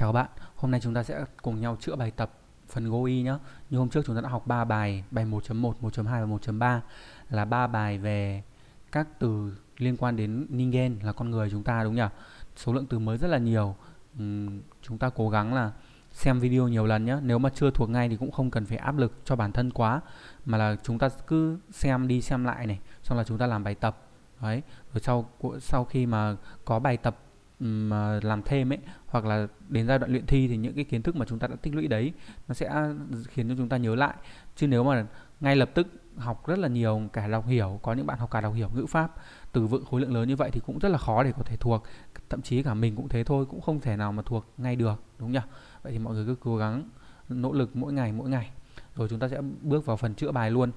Chào các bạn, hôm nay chúng ta sẽ cùng nhau chữa bài tập phần Goi nhé. Như hôm trước chúng ta đã học 3 bài, bài 1.1, 1.2 và 1.3 là 3 bài về các từ liên quan đến Ningen là con người chúng ta đúng nhỉ? Số lượng từ mới rất là nhiều. Chúng ta cố gắng là xem video nhiều lần nhé. Nếu mà chưa thuộc ngay thì cũng không cần phải áp lực cho bản thân quá, mà là chúng ta cứ xem đi xem lại này, xong là chúng ta làm bài tập. Đấy, rồi sau khi mà có bài tập mà làm thêm ấy, hoặc là đến giai đoạn luyện thi thì những cái kiến thức mà chúng ta đã tích lũy đấy nó sẽ khiến cho chúng ta nhớ lại. Chứ nếu mà ngay lập tức học rất là nhiều, cả đọc hiểu, có những bạn học cả đọc hiểu ngữ pháp, từ vựng khối lượng lớn như vậy thì cũng rất là khó để có thể thuộc. Thậm chí cả mình cũng thế thôi, cũng không thể nào mà thuộc ngay được, đúng nhỉ? Vậy thì mọi người cứ cố gắng nỗ lực mỗi ngày. Rồi chúng ta sẽ bước vào phần chữa bài luôn.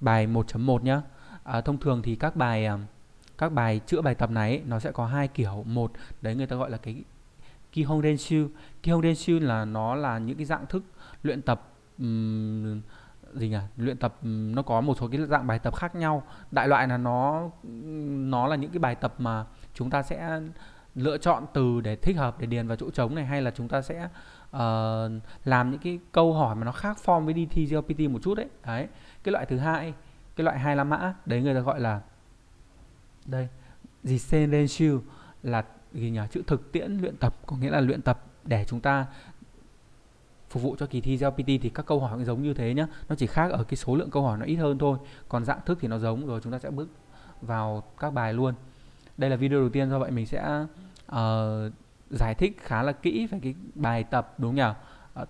Bài 1.1 nhá. Thông thường thì các bài chữa bài tập này nó sẽ có hai kiểu. Một đấy người ta gọi là cái Kihon Renshu. Kihon Renshu là nó là những cái dạng thức luyện tập nó có một số cái dạng bài tập khác nhau. Đại loại là nó là những cái bài tập mà chúng ta sẽ lựa chọn từ để thích hợp để điền vào chỗ trống này, hay là chúng ta sẽ làm những cái câu hỏi mà nó khác form với đi thi JLPT một chút đấy. Đấy, cái loại thứ hai, cái loại 25 mã đấy người ta gọi là đây Jisen Renshu, là gì nhỉ? Chữ thực tiễn luyện tập, có nghĩa là luyện tập để chúng ta phục vụ cho kỳ thi JLPT thì các câu hỏi cũng giống như thế nhá, nó chỉ khác ở cái số lượng câu hỏi nó ít hơn thôi, còn dạng thức thì nó giống. Rồi chúng ta sẽ bước vào các bài luôn. Đây là video đầu tiên, do vậy mình sẽ giải thích khá là kỹ về cái bài tập, đúng nhỉ?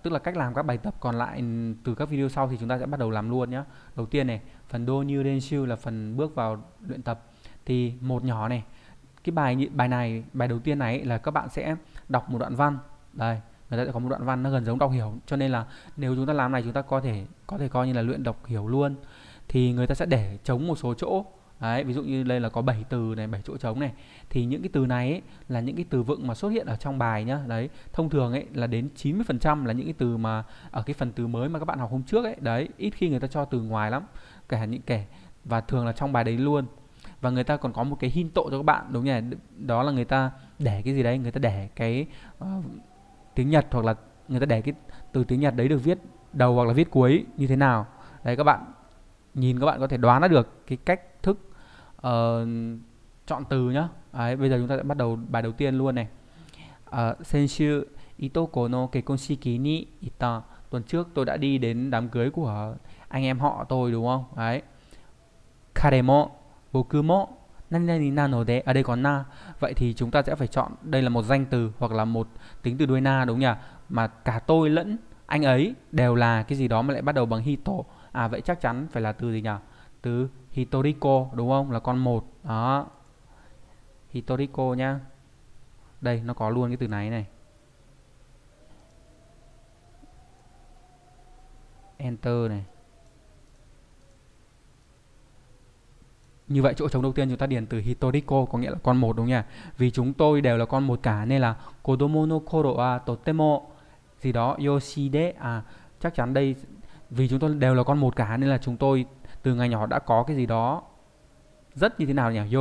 Tức là cách làm các bài tập, còn lại từ các video sau thì chúng ta sẽ bắt đầu làm luôn nhé. Đầu tiên này, phần Do New Renshu là phần bước vào luyện tập. Thì một nhỏ này, cái bài đầu tiên này là các bạn sẽ đọc một đoạn văn. Đây, người ta sẽ có một đoạn văn nó gần giống đọc hiểu, cho nên là nếu chúng ta làm này chúng ta có thể coi như là luyện đọc hiểu luôn. Thì người ta sẽ để trống một số chỗ. Đấy, ví dụ như đây là có 7 từ này, 7 chỗ trống này. Thì những cái từ này ấy, là những cái từ vựng mà xuất hiện ở trong bài nhá. Đấy, thông thường ấy là đến 90% là những cái từ mà ở cái phần từ mới mà các bạn học hôm trước ấy. Đấy, ít khi người ta cho từ ngoài lắm, cả những kẻ và thường là trong bài đấy luôn. Và người ta còn có một cái hint tội cho các bạn, đúng nhỉ? Đó là người ta để cái gì đấy, người ta để cái tiếng Nhật, hoặc là người ta để cái từ tiếng Nhật đấy được viết đầu hoặc là viết cuối như thế nào. Đấy, các bạn nhìn các bạn có thể đoán ra được cái cách thức chọn từ nhá. Đấy, bây giờ chúng ta sẽ bắt đầu bài đầu tiên luôn này. Senshu Itoko no Kekonshiki ni ita. Tuần trước tôi đã đi đến đám cưới của anh em họ tôi, đúng không? Đấy. Karemo Bokumo nanani nanode. Ở đây có na. Vậy thì chúng ta sẽ phải chọn đây là một danh từ hoặc là một tính từ đuôi na, đúng nhỉ? Mà cả tôi lẫn anh ấy đều là cái gì đó mà lại bắt đầu bằng hito. À, vậy chắc chắn phải là từ gì nhỉ? Từ Hitoriko, đúng không? Là con một. Đó, Hitoriko nhá. Đây, nó có luôn cái từ này này. Enter này. Như vậy chỗ trống đầu tiên chúng ta điền từ Hitoriko, có nghĩa là con một, đúng nhỉ? Vì chúng tôi đều là con một cả, nên là Kodomo no koro wa totemo gì đó yoshide. À, chắc chắn đây vì chúng tôi đều là con một cả nên là chúng tôi từ ngày nhỏ đã có cái gì đó rất như thế nào nhỉ?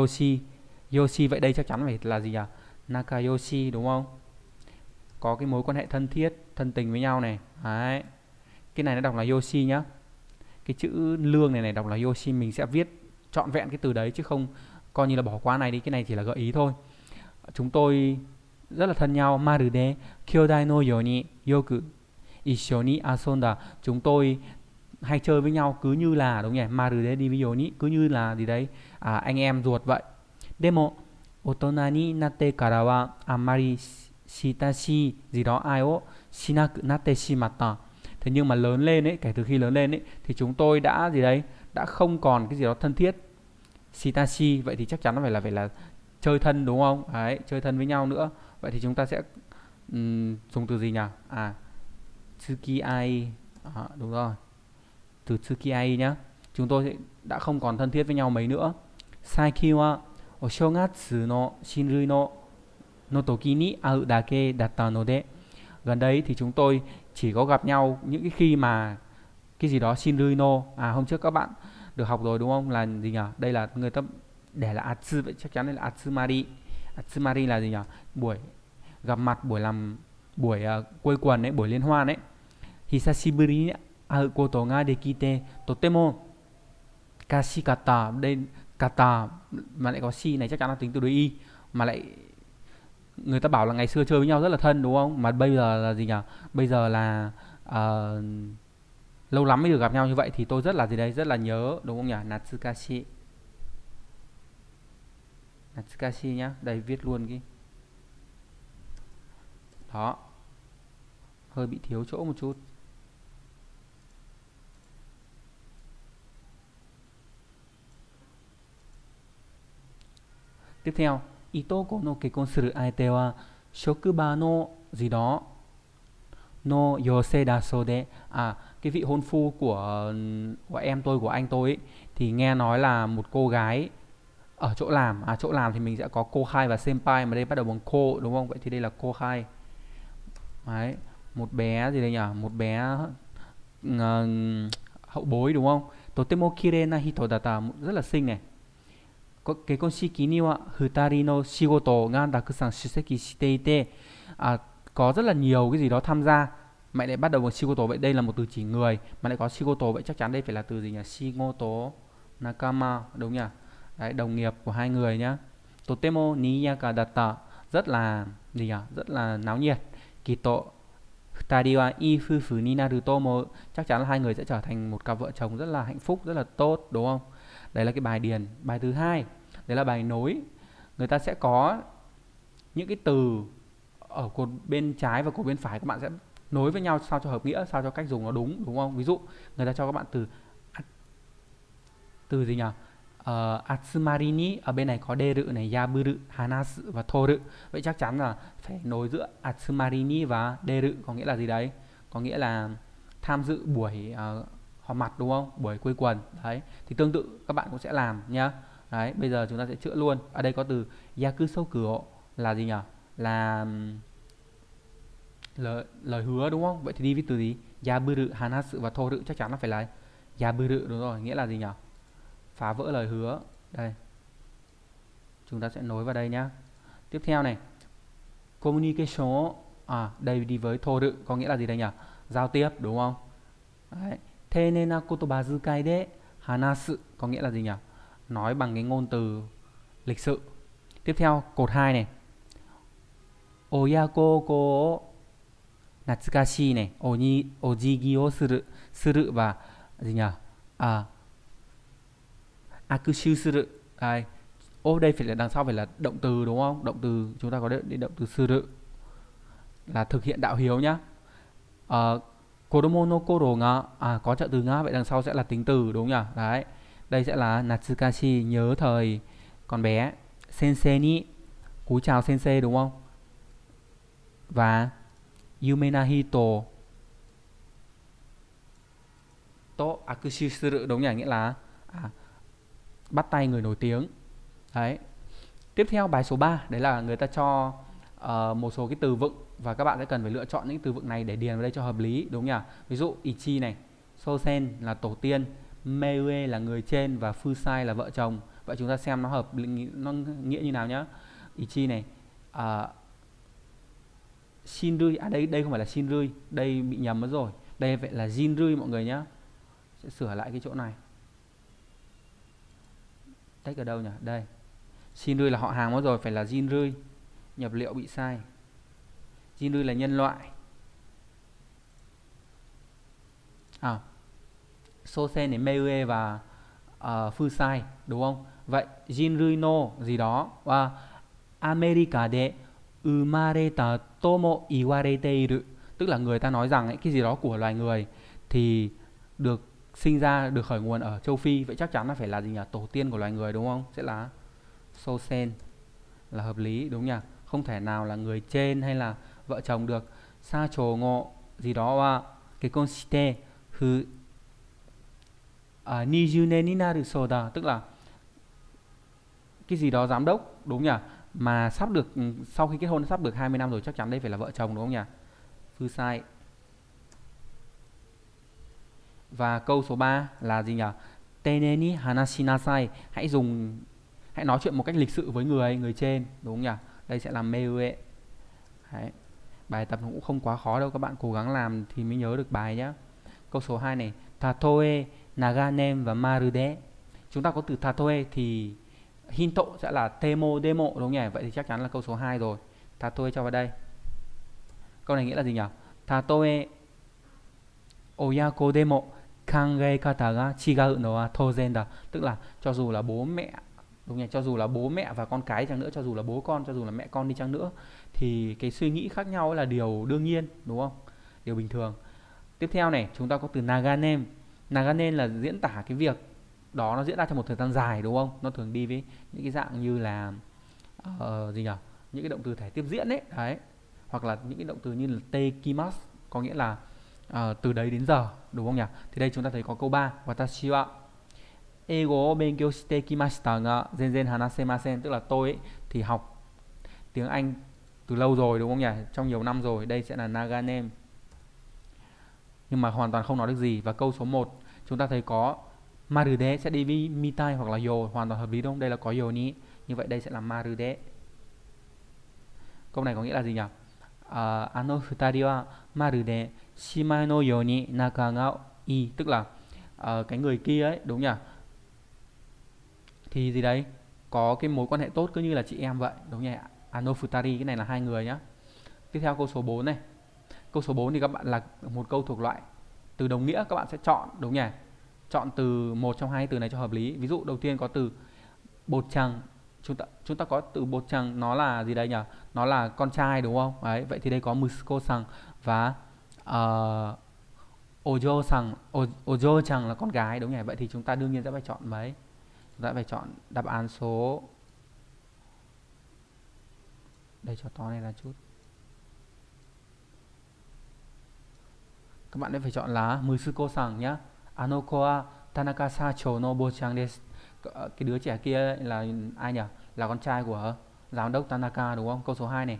Yoshi. Vậy đây chắc chắn phải là gì nhỉ? Nakayoshi, đúng không? Có cái mối quan hệ thân thiết, thân tình với nhau này. Đấy. Cái này nó đọc là Yoshi nhá. Cái chữ lương này đọc là Yoshi. Mình sẽ viết trọn vẹn cái từ đấy chứ không coi như là bỏ qua này đi. Cái này chỉ là gợi ý thôi. Chúng tôi rất là thân nhau. Marude Kyodai no yoni yoku Ishoni asonda. Chúng tôi hay chơi với nhau cứ như là, đúng nhỉ? Marude ni yoni, cứ như là gì đấy, anh em ruột vậy. Demo otona ni natte kara wa amari sitashi gì đó ai o shinaku natte shimatta. Thế nhưng mà lớn lên ấy, kể từ khi lớn lên ấy thì chúng tôi đã gì đấy, đã không còn cái gì đó thân thiết. Sitashi, vậy thì chắc chắn nó phải là chơi thân, đúng không? Đấy, chơi thân với nhau nữa. Vậy thì chúng ta sẽ dùng từ gì nhỉ? Tsukiai. Đúng rồi, từ Tsukiai nhá. Chúng tôi đã không còn thân thiết với nhau mấy nữa. Saiki wa oshogatsu no shinrui no toki ni au dake datta node. Gần đấy thì chúng tôi chỉ có gặp nhau những cái khi mà cái gì đó shinrui no. Hôm trước các bạn được học rồi, đúng không? Là gì nhỉ? Đây là người ta để là atsu, vậy chắc chắn đây là atsumari. Atsumari là gì nhỉ? Buổi gặp mặt, buổi làm buổi quây quần ấy, buổi liên hoan ấy. Hisashiburi au koto ga dekite totemo kashikata. Đây kata mà lại có si này chắc chắn là tính từ đối y, mà lại người ta bảo là ngày xưa chơi với nhau rất là thân đúng không, mà bây giờ là gì nhỉ, bây giờ là lâu lắm mới được gặp nhau như vậy thì tôi rất là gì đấy, rất là nhớ đúng không nhỉ. Natsukashi, Natsukashi nhá, đây viết luôn cái đó, hơi bị thiếu chỗ một chút. Tiếp theo, Itoko no kekkon suru aete wa shokuba no gì đó no yosei da so de. À, cái vị hôn phu của em tôi, của anh tôi ấy, thì nghe nói là một cô gái ở chỗ làm. À, chỗ làm thì mình sẽ có cô hai và senpai, mà đây bắt đầu bằng cô đúng không? Vậy thì đây là cô hai. Đấy, một bé gì đây nhỉ? Một bé hậu bối đúng không? Totemo kirei na hito data, rất là xinh này. Cái con shiki ni wa futari no shigoto ga takusan shiseki shite ite. Có rất là nhiều cái gì đó tham gia. Mẹ lại bắt đầu bằng shigoto, vậy đây là một từ chỉ người, mà lại có shigoto vậy chắc chắn đây phải là từ gì nhỉ? Shigoto nakama đúng nhỉ? Đấy, đồng nghiệp của hai người nhá. Totemo niyaka data, rất là gì nhỉ? Rất là náo nhiệt. Kito futari wa ii fufu ni naru tomo, chắc chắn là hai người sẽ trở thành một cặp vợ chồng rất là hạnh phúc, rất là tốt đúng không? Đấy là cái bài điền, bài thứ hai. Đấy là bài nối. Người ta sẽ có những cái từ ở cột bên trái và cột bên phải, các bạn sẽ nối với nhau sao cho hợp nghĩa, sao cho cách dùng nó đúng, đúng không? Ví dụ người ta cho các bạn từ từ gì nhỉ? Atsumari ni, ở bên này có deru này, yaburu, hanasu và toru. Vậy chắc chắn là phải nối giữa atsumari ni và deru, có nghĩa là gì đấy? Có nghĩa là tham dự buổi họp mặt đúng không? Buổi quây quần. Đấy, thì tương tự các bạn cũng sẽ làm nhá. Đấy, bây giờ chúng ta sẽ chữa luôn. Ở đây có từ yakusoku là gì nhỉ? Là lời hứa đúng không? Vậy thì đi với từ gì? Yaburu, hanasu và toru, chắc chắn là phải là yaburu đúng rồi, nghĩa là gì nhỉ? Phá vỡ lời hứa. Đây, chúng ta sẽ nối vào đây nhá. Tiếp theo này, communication, đây đi với toru, có nghĩa là gì đây nhỉ? Giao tiếp đúng không? Đấy, tenen na kotoba zukai de hanasu, có nghĩa là gì nhỉ? Nói bằng cái ngôn từ lịch sự. Tiếp theo cột 2 này, Oyako ko natsukashi này, oni ojigi o suru, suru và gì nhỉ? Akushu suru. Đây, ô đây phải là đằng sau phải là động từ đúng không? Động từ chúng ta có đến động từ suru là thực hiện đạo hiếu nhá. Kodomo no koro ga, có trợ từ nga, vậy đằng sau sẽ là tính từ đúng nhỉ? Đấy, đây sẽ là Natsukashi, nhớ thời còn bé. Sensei ni, cúi chào sensei đúng không? Và Yumenahito to akushu suru đúng nhỉ? Nghĩa là bắt tay người nổi tiếng. Đấy. Tiếp theo bài số 3, đấy là người ta cho một số cái từ vựng, và các bạn sẽ cần phải lựa chọn những từ vựng này để điền vào đây cho hợp lý đúng nhỉ? Ví dụ Ichi này, Sosen là tổ tiên, Meue là người trên và Fusai là vợ chồng. Vậy chúng ta xem nó hợp nó nghĩa như nào nhá. Ichi này, Shinrui, đây không phải là Shinrui, đây bị nhầm mất rồi. Đây vậy là Jinrui mọi người nhá. Sẽ sửa lại cái chỗ này. Tách ở đâu nhỉ? Đây. Shinrui là họ hàng mất rồi, phải là Jinrui. Nhập liệu bị sai. Jinrui là nhân loại. Sosen này, Meue và Fusai đúng không? Vậy Jinrui no gì đó và America de umareta tomo iwarete iru, tức là người ta nói rằng ấy, cái gì đó của loài người thì được sinh ra, được khởi nguồn ở châu Phi. Vậy chắc chắn là phải là gì nhỉ? Tổ tiên của loài người đúng không? Sẽ là Sosen là hợp lý đúng nhỉ? Không thể nào là người trên hay là vợ chồng được. Sa trồ ngộ gì đó và cái con shite hư soda, tức là cái gì đó giám đốc đúng nhỉ? Mà sắp được, sau khi kết hôn sắp được 20 năm rồi, chắc chắn đây phải là vợ chồng đúng không nhỉ? Fusai. Và câu số 3 là gì nhỉ? Tene ni hanashinasai, hãy nói chuyện một cách lịch sự với người trên đúng không nhỉ? Đây sẽ là Meue. Bài tập cũng không quá khó đâu, các bạn cố gắng làm thì mới nhớ được bài nhá. Câu số 2 này, Tatoe, Naganem và Marude. Chúng ta có từ Tatoe thì Hinto sẽ là Temo, Demo đúng không nhỉ? Vậy thì chắc chắn là câu số 2 rồi. Tatoe cho vào đây. Câu này nghĩa là gì nhỉ? Tatoe Oyaku demo kangeikata ga chigau no wa touzen da. Tức là cho dù là bố mẹ, đúng nhỉ? Cho dù là bố mẹ và con cái chăng nữa, cho dù là bố con, cho dù là mẹ con đi chăng nữa, thì cái suy nghĩ khác nhau là điều đương nhiên, đúng không? Điều bình thường. Tiếp theo này, chúng ta có từ Naganem. Naganem là diễn tả cái việc đó nó diễn ra trong một thời gian dài, đúng không? Nó thường đi với những cái dạng như là những cái động từ thể tiếp diễn ấy, đấy. Hoặc là những cái động từ như là tekimasu, có nghĩa là từ đấy đến giờ, đúng không nhỉ? Thì đây chúng ta thấy có câu 3, watashi wa eigo o benkyou shite kimashita ga zenzen hanasemasen, tức là tôi ấy, thì học tiếng Anh từ lâu rồi, đúng không nhỉ? Trong nhiều năm rồi. Đây sẽ là Naganem, nhưng mà hoàn toàn không nói được gì. Và câu số 1 chúng ta thấy có Marude sẽ đi với mitai hoặc là yo, hoàn toàn hợp lý đúng không? Đây là có yo ni. Như vậy đây sẽ là Marude. Câu này có nghĩa là gì nhỉ? Ano futari wa marude shimai no yo ni naka ga ii, tức là cái người kia ấy, đúng nhỉ? Thì gì đấy? Có cái mối quan hệ tốt cứ như là chị em vậy, đúng nhỉ? Ano futari, cái này là hai người nhá. Tiếp theo câu số 4 này. Câu số 4 thì các bạn là một câu thuộc loại từ đồng nghĩa, các bạn sẽ chọn, đúng nhỉ? Chọn từ một trong hai từ này cho hợp lý. Ví dụ đầu tiên có từ bột chằng. Chúng ta có từ bột chằng, nó là gì đây nhỉ? Nó là con trai đúng không? Đấy, vậy thì đây có musuko sang và ojo sang, ojo chằng là con gái đúng nhỉ? Vậy thì chúng ta đương nhiên sẽ phải chọn mấy? Chúng ta phải chọn đáp án số, đây cho to này là chút. Các bạn phải chọn là musuko sang nhá. Anoko wa Tanaka Sacho no Bochang desu. Cái đứa trẻ kia là ai nhỉ? Là con trai của giám đốc Tanaka đúng không? Câu số 2 này.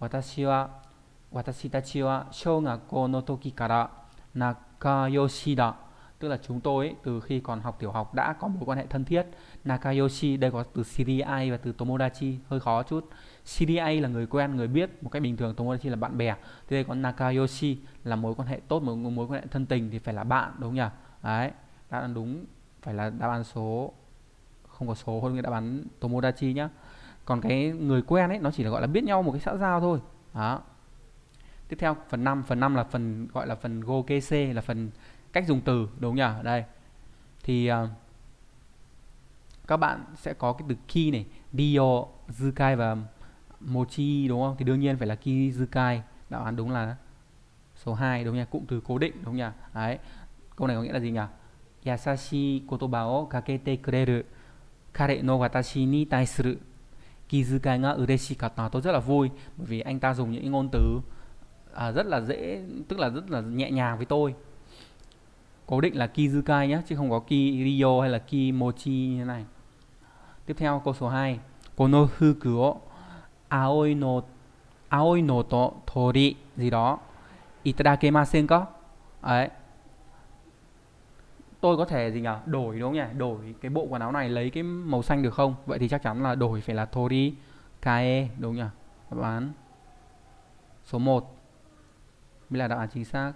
Watashi tachi wa shōgakō no toki kara Nakayoshi da. Tức là chúng tôi ấy, từ khi còn học tiểu học đã có mối quan hệ thân thiết. Nakayoshi, đây có từ Shirai và từ Tomodachi, hơi khó chút. Shirai là người quen, người biết một cách bình thường, Tomodachi là bạn bè. Thì đây có Nakayoshi là mối quan hệ tốt, mối quan hệ thân tình thì phải là bạn đúng không nhỉ? Đấy, đáp án đúng phải là đáp án số, không có số hơn, cái đáp án Tomodachi nhá. Còn cái người quen ấy nó chỉ là gọi là biết nhau một cái xã giao thôi. Đó. Tiếp theo phần 5, phần 5 là phần gọi là phần Gokese, là phần cách dùng từ đúng nhỉ? Đây. Thì các bạn sẽ có cái từ ki này, dio, zukai và mochi đúng không? Thì đương nhiên phải là ki zukai. Đáp án đúng là số 2 đúng nhỉ? Cụm từ cố định đúng nhỉ? Đấy. Câu này có nghĩa là gì nhỉ? Yasashi kotoba o kakete kureru kare no watashi ni taisuru kizukai ga ureshikatta. Tôi rất là vui bởi vì anh ta dùng những ngôn từ rất là dễ, tức là rất là nhẹ nhàng với tôi. Cố định là kizukai nhé, chứ không có kirio hay là kimochi như thế này. Tiếp theo câu số 2. Kono fuku o aoi no to tori gì đó itadakemasen ka? Đấy. Tôi có thể gì nhỉ? Đổi đúng không nhỉ? Đổi cái bộ quần áo này lấy cái màu xanh được không? Vậy thì chắc chắn là đổi phải là Torikae đúng nhỉ? Đáp án số 1 mới là đáp án chính xác.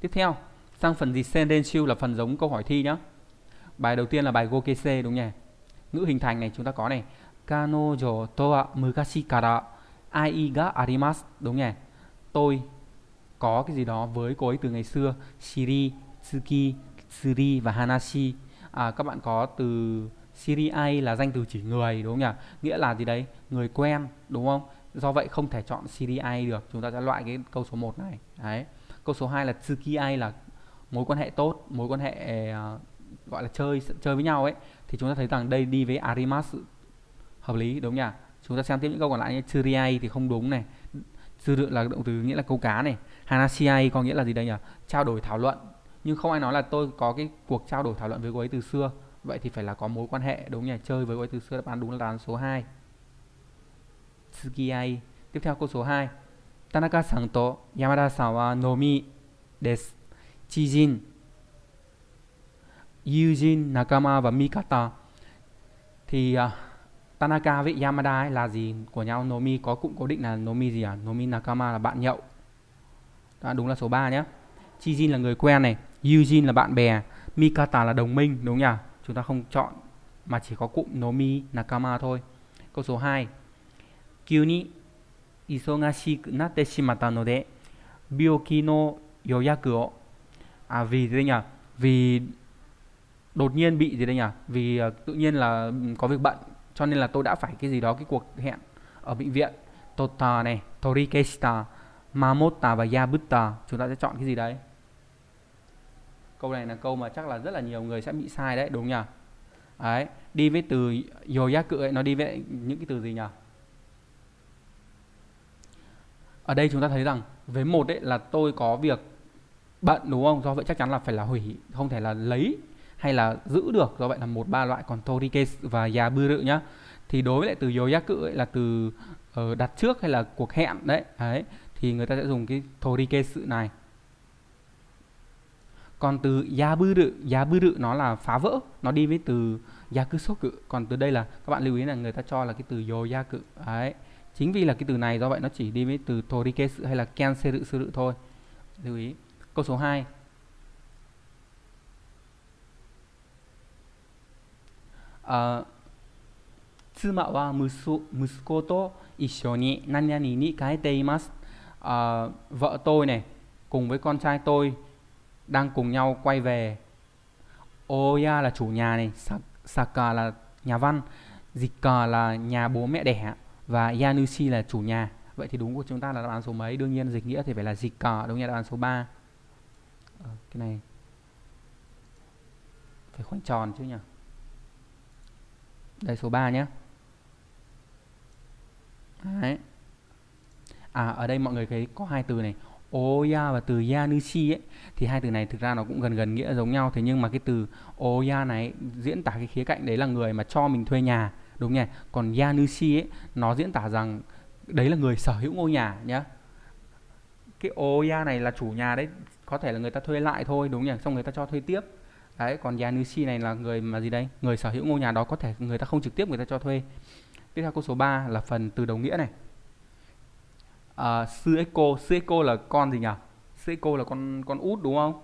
Tiếp theo, sang phần Jinsen Renshu là phần giống câu hỏi thi nhá. Bài đầu tiên là bài Gokese đúng nhỉ? Ngữ hình thành này chúng ta có này, Kanojo to wa mukashi kara ai ga arimasu đúng nhỉ? Tôi có cái gì đó với cô ấy từ ngày xưa. Shiri, Tsuki, Tsuri và Hanashi. Các bạn có từ Shiri ai là danh từ chỉ người đúng không nhỉ? Nghĩa là gì đấy? Người quen đúng không? Do vậy không thể chọn Shiri ai được. Chúng ta sẽ loại cái câu số 1 này. Đấy. Câu số 2 là Tsukiai là mối quan hệ tốt, mối quan hệ gọi là chơi với nhau ấy. Thì chúng ta thấy rằng đây đi với Arimasu hợp lý đúng không nhỉ? Chúng ta xem tiếp những câu còn lại như Tsuriai thì không đúng này. Tsuru là động từ nghĩa là câu cá này. Hanashiai có nghĩa là gì đây nhỉ? Trao đổi thảo luận. Nhưng không ai nói là tôi có cái cuộc trao đổi thảo luận với cô ấy từ xưa. Vậy thì phải là có mối quan hệ đúng nhỉ? Chơi với cô ấy từ xưa, đáp án đúng là đáp án số 2. Tsukiai. Tiếp theo câu số 2. Tanaka-san to Yamada-san wa nomi desu. Chijin, yujin, nakama và mikata. Thì Tanaka với Yamada ấy là gì của nhau? Nomi có cụm cố định là Nomi gì à? Nomi Nakama là bạn nhậu. Đó, đúng là số 3 nhé. Chijin là người quen này, Yujin là bạn bè, Mikata là đồng minh, đúng nhỉ? Chúng ta không chọn mà chỉ có cụm Nomi Nakama thôi. Câu số 2. Kyuni Isogashiku natte shimata node Byoki no yoyaku o. À vì thế nhỉ? Vì đột nhiên bị gì đây nhỉ? Vì tự nhiên là có việc bận, cho nên là tôi đã phải cái gì đó, cái cuộc hẹn ở bệnh viện. Tota này, Torikesu, Mamota và Yabuta. Chúng ta sẽ chọn cái gì đấy? Câu này là câu mà chắc là rất là nhiều người sẽ bị sai đấy, đúng nhỉ? Đấy, đi với từ yoyaku ấy, nó đi với những cái từ gì nhỉ? Ở đây chúng ta thấy rằng với một ấy là tôi có việc bận, đúng không? Do vậy chắc chắn là phải là hủy, không thể là lấy hay là giữ được, do vậy là một ba loại. Còn Torikesu và Yaburu nhá, thì đối với lại từ yoyaku ấy là từ đặt trước hay là cuộc hẹn đấy, đấy thì người ta sẽ dùng cái Torikesu này. Còn từ Yaburu nó là phá vỡ, nó đi với từ Yakusoku. Còn từ đây là các bạn lưu ý là người ta cho là cái từ yoyaku đấy. Chính vì là cái từ này do vậy nó chỉ đi với từ Torikesu hay là Canseru thôi. Lưu ý. Câu số 2. Tsuma wa musuko to issho ni nanyani ni kaete imasu. Vợ tôi này cùng với con trai tôi đang cùng nhau quay về. Oya là chủ nhà này, Saka là nhà văn, Zika là nhà bố mẹ đẻ và Yanushi là chủ nhà. Vậy thì đúng của chúng ta là đáp án số mấy? Đương nhiên dịch nghĩa thì phải là Zika, đúng nhỉ? Đáp án số 3. Cái này phải khoanh tròn chứ nhỉ. Đây số 3 nhé. Đấy. À ở đây mọi người thấy có hai từ này, Oya và từ Yanushi ấy, thì hai từ này thực ra nó cũng gần nghĩa giống nhau. Thế nhưng mà cái từ Oya này diễn tả cái khía cạnh đấy là người mà cho mình thuê nhà, đúng nhỉ? Còn Yanushi ấy, nó diễn tả rằng đấy là người sở hữu ngôi nhà nhé. Cái Oya này là chủ nhà đấy, có thể là người ta thuê lại thôi, đúng nhỉ? Xong người ta cho thuê tiếp. Đấy, còn Yanushi này là người mà gì đấy? Người sở hữu ngôi nhà đó, có thể người ta không trực tiếp người ta cho thuê. Tiếp theo câu số 3 là phần từ đồng nghĩa này. Sueko là con gì nhỉ? Sueko là con út đúng không?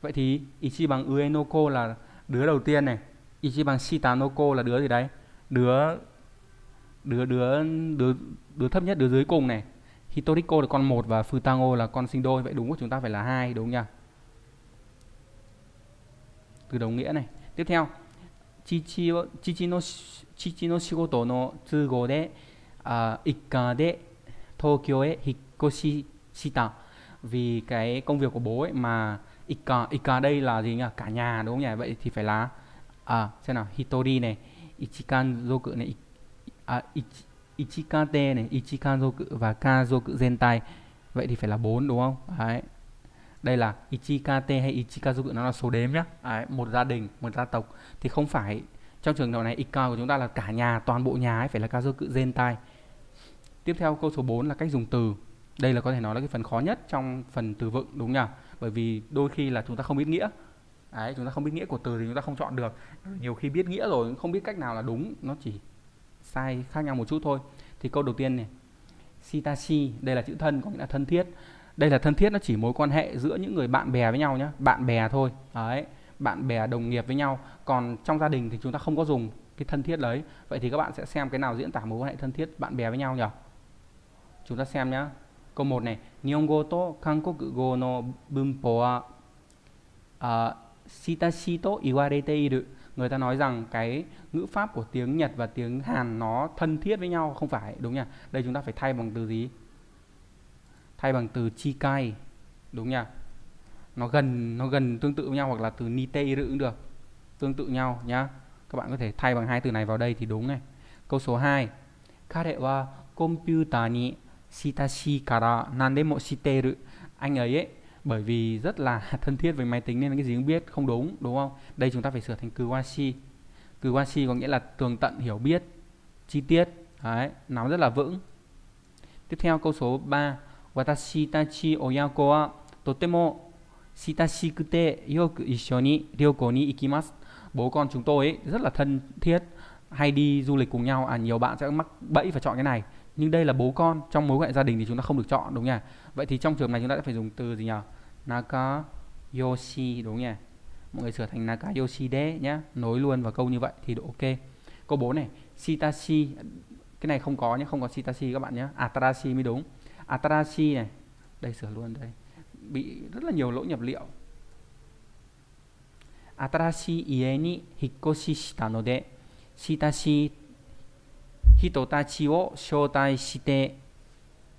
Vậy thì Ichi bằng Uenoko là đứa đầu tiên này, Ichi bằng Shitanoko là đứa gì đấy? Đứa thấp nhất, đứa dưới cùng này. Hitoriko là con một và Futango là con sinh đôi. Vậy đúng của chúng ta phải là 2, đúng nhỉ? Từ đồng nghĩa này. Tiếp theo, Chichi no shigoto no tsugo de ikka de Tokyo e hikkoshi shita. Vì cái công việc của bố ấy mà ikka đây là gì nhỉ? Cả nhà đúng không nhỉ? Vậy thì phải là xem nào, hitori này, ichikazu này, Ichikate này, Ichikazu và Kazoku Gentai. Vậy thì phải là 4 đúng không? Đấy. Đây là Ichikate hay Ichikazu, nó là số đếm nhá. Đấy, một gia đình, một gia tộc. Thì không phải, trong trường hợp này Ika của chúng ta là cả nhà, toàn bộ nhà ấy, phải là Kazoku Gentai. Tiếp theo câu số 4 là cách dùng từ. Đây là có thể nói là cái phần khó nhất trong phần từ vựng, đúng nhỉ? Bởi vì đôi khi là chúng ta không biết nghĩa. Đấy, chúng ta không biết nghĩa của từ thì chúng ta không chọn được. Nhiều khi biết nghĩa rồi không biết cách nào là đúng, nó chỉ sai khác nhau một chút thôi. Thì câu đầu tiên này, Sitashi, đây là chữ thân, có nghĩa là thân thiết. Đây là thân thiết, nó chỉ mối quan hệ giữa những người bạn bè với nhau nhé, bạn bè thôi. Đấy, bạn bè đồng nghiệp với nhau. Còn trong gia đình thì chúng ta không có dùng cái thân thiết đấy. Vậy thì các bạn sẽ xem cái nào diễn tả mối quan hệ thân thiết bạn bè với nhau nhỉ? Chúng ta xem nhé. Câu 1 này, Nihongo to Kankokugo no bunpo wa Sitashi to iwarete iru. Người ta nói rằng cái ngữ pháp của tiếng Nhật và tiếng Hàn nó thân thiết với nhau, không phải, đúng nhỉ? Đây chúng ta phải thay bằng từ gì? Thay bằng từ Tsukiai, đúng nhỉ? Nó gần tương tự với nhau, hoặc là từ Niteiru cũng được, tương tự nhau nhá. Các bạn có thể thay bằng hai từ này vào đây thì đúng này. Câu số 2, Kare wa computer ni Sitashi kara nandemo shiteru. Anh ấy bởi vì rất là thân thiết với máy tính nên cái gì cũng biết, không đúng, đúng không? Đây chúng ta phải sửa thành kuwashi. Kuwashi có nghĩa là tường tận, hiểu biết, chi tiết. Đấy, nắm rất là vững. Tiếp theo câu số 3, Watashi tachi oyako wa totemo shitashikute yoku issho ni ryoko ni ikimasu. Bố con chúng tôi ấy rất là thân thiết hay đi du lịch cùng nhau, nhiều bạn sẽ mắc bẫy và chọn cái này. Nhưng đây là bố con, trong mối quan hệ gia đình thì chúng ta không được chọn, đúng nhỉ? Vậy thì trong trường này chúng ta sẽ phải dùng từ gì nhỉ? Nakayoshi, đúng nhỉ? Mọi người sửa thành Nakayoshi de nhé, nối luôn vào câu như vậy thì độ ok. Câu 4 này, Sitashi, cái này không có nhé, không có Sitashi các bạn nhé, Atarashi mới đúng. Atarashi này, đây sửa luôn đây, bị rất là nhiều lỗi nhập liệu. Atarashi ie ni hikkoshi shita no de Sitashi hitotachi wo shoutai shite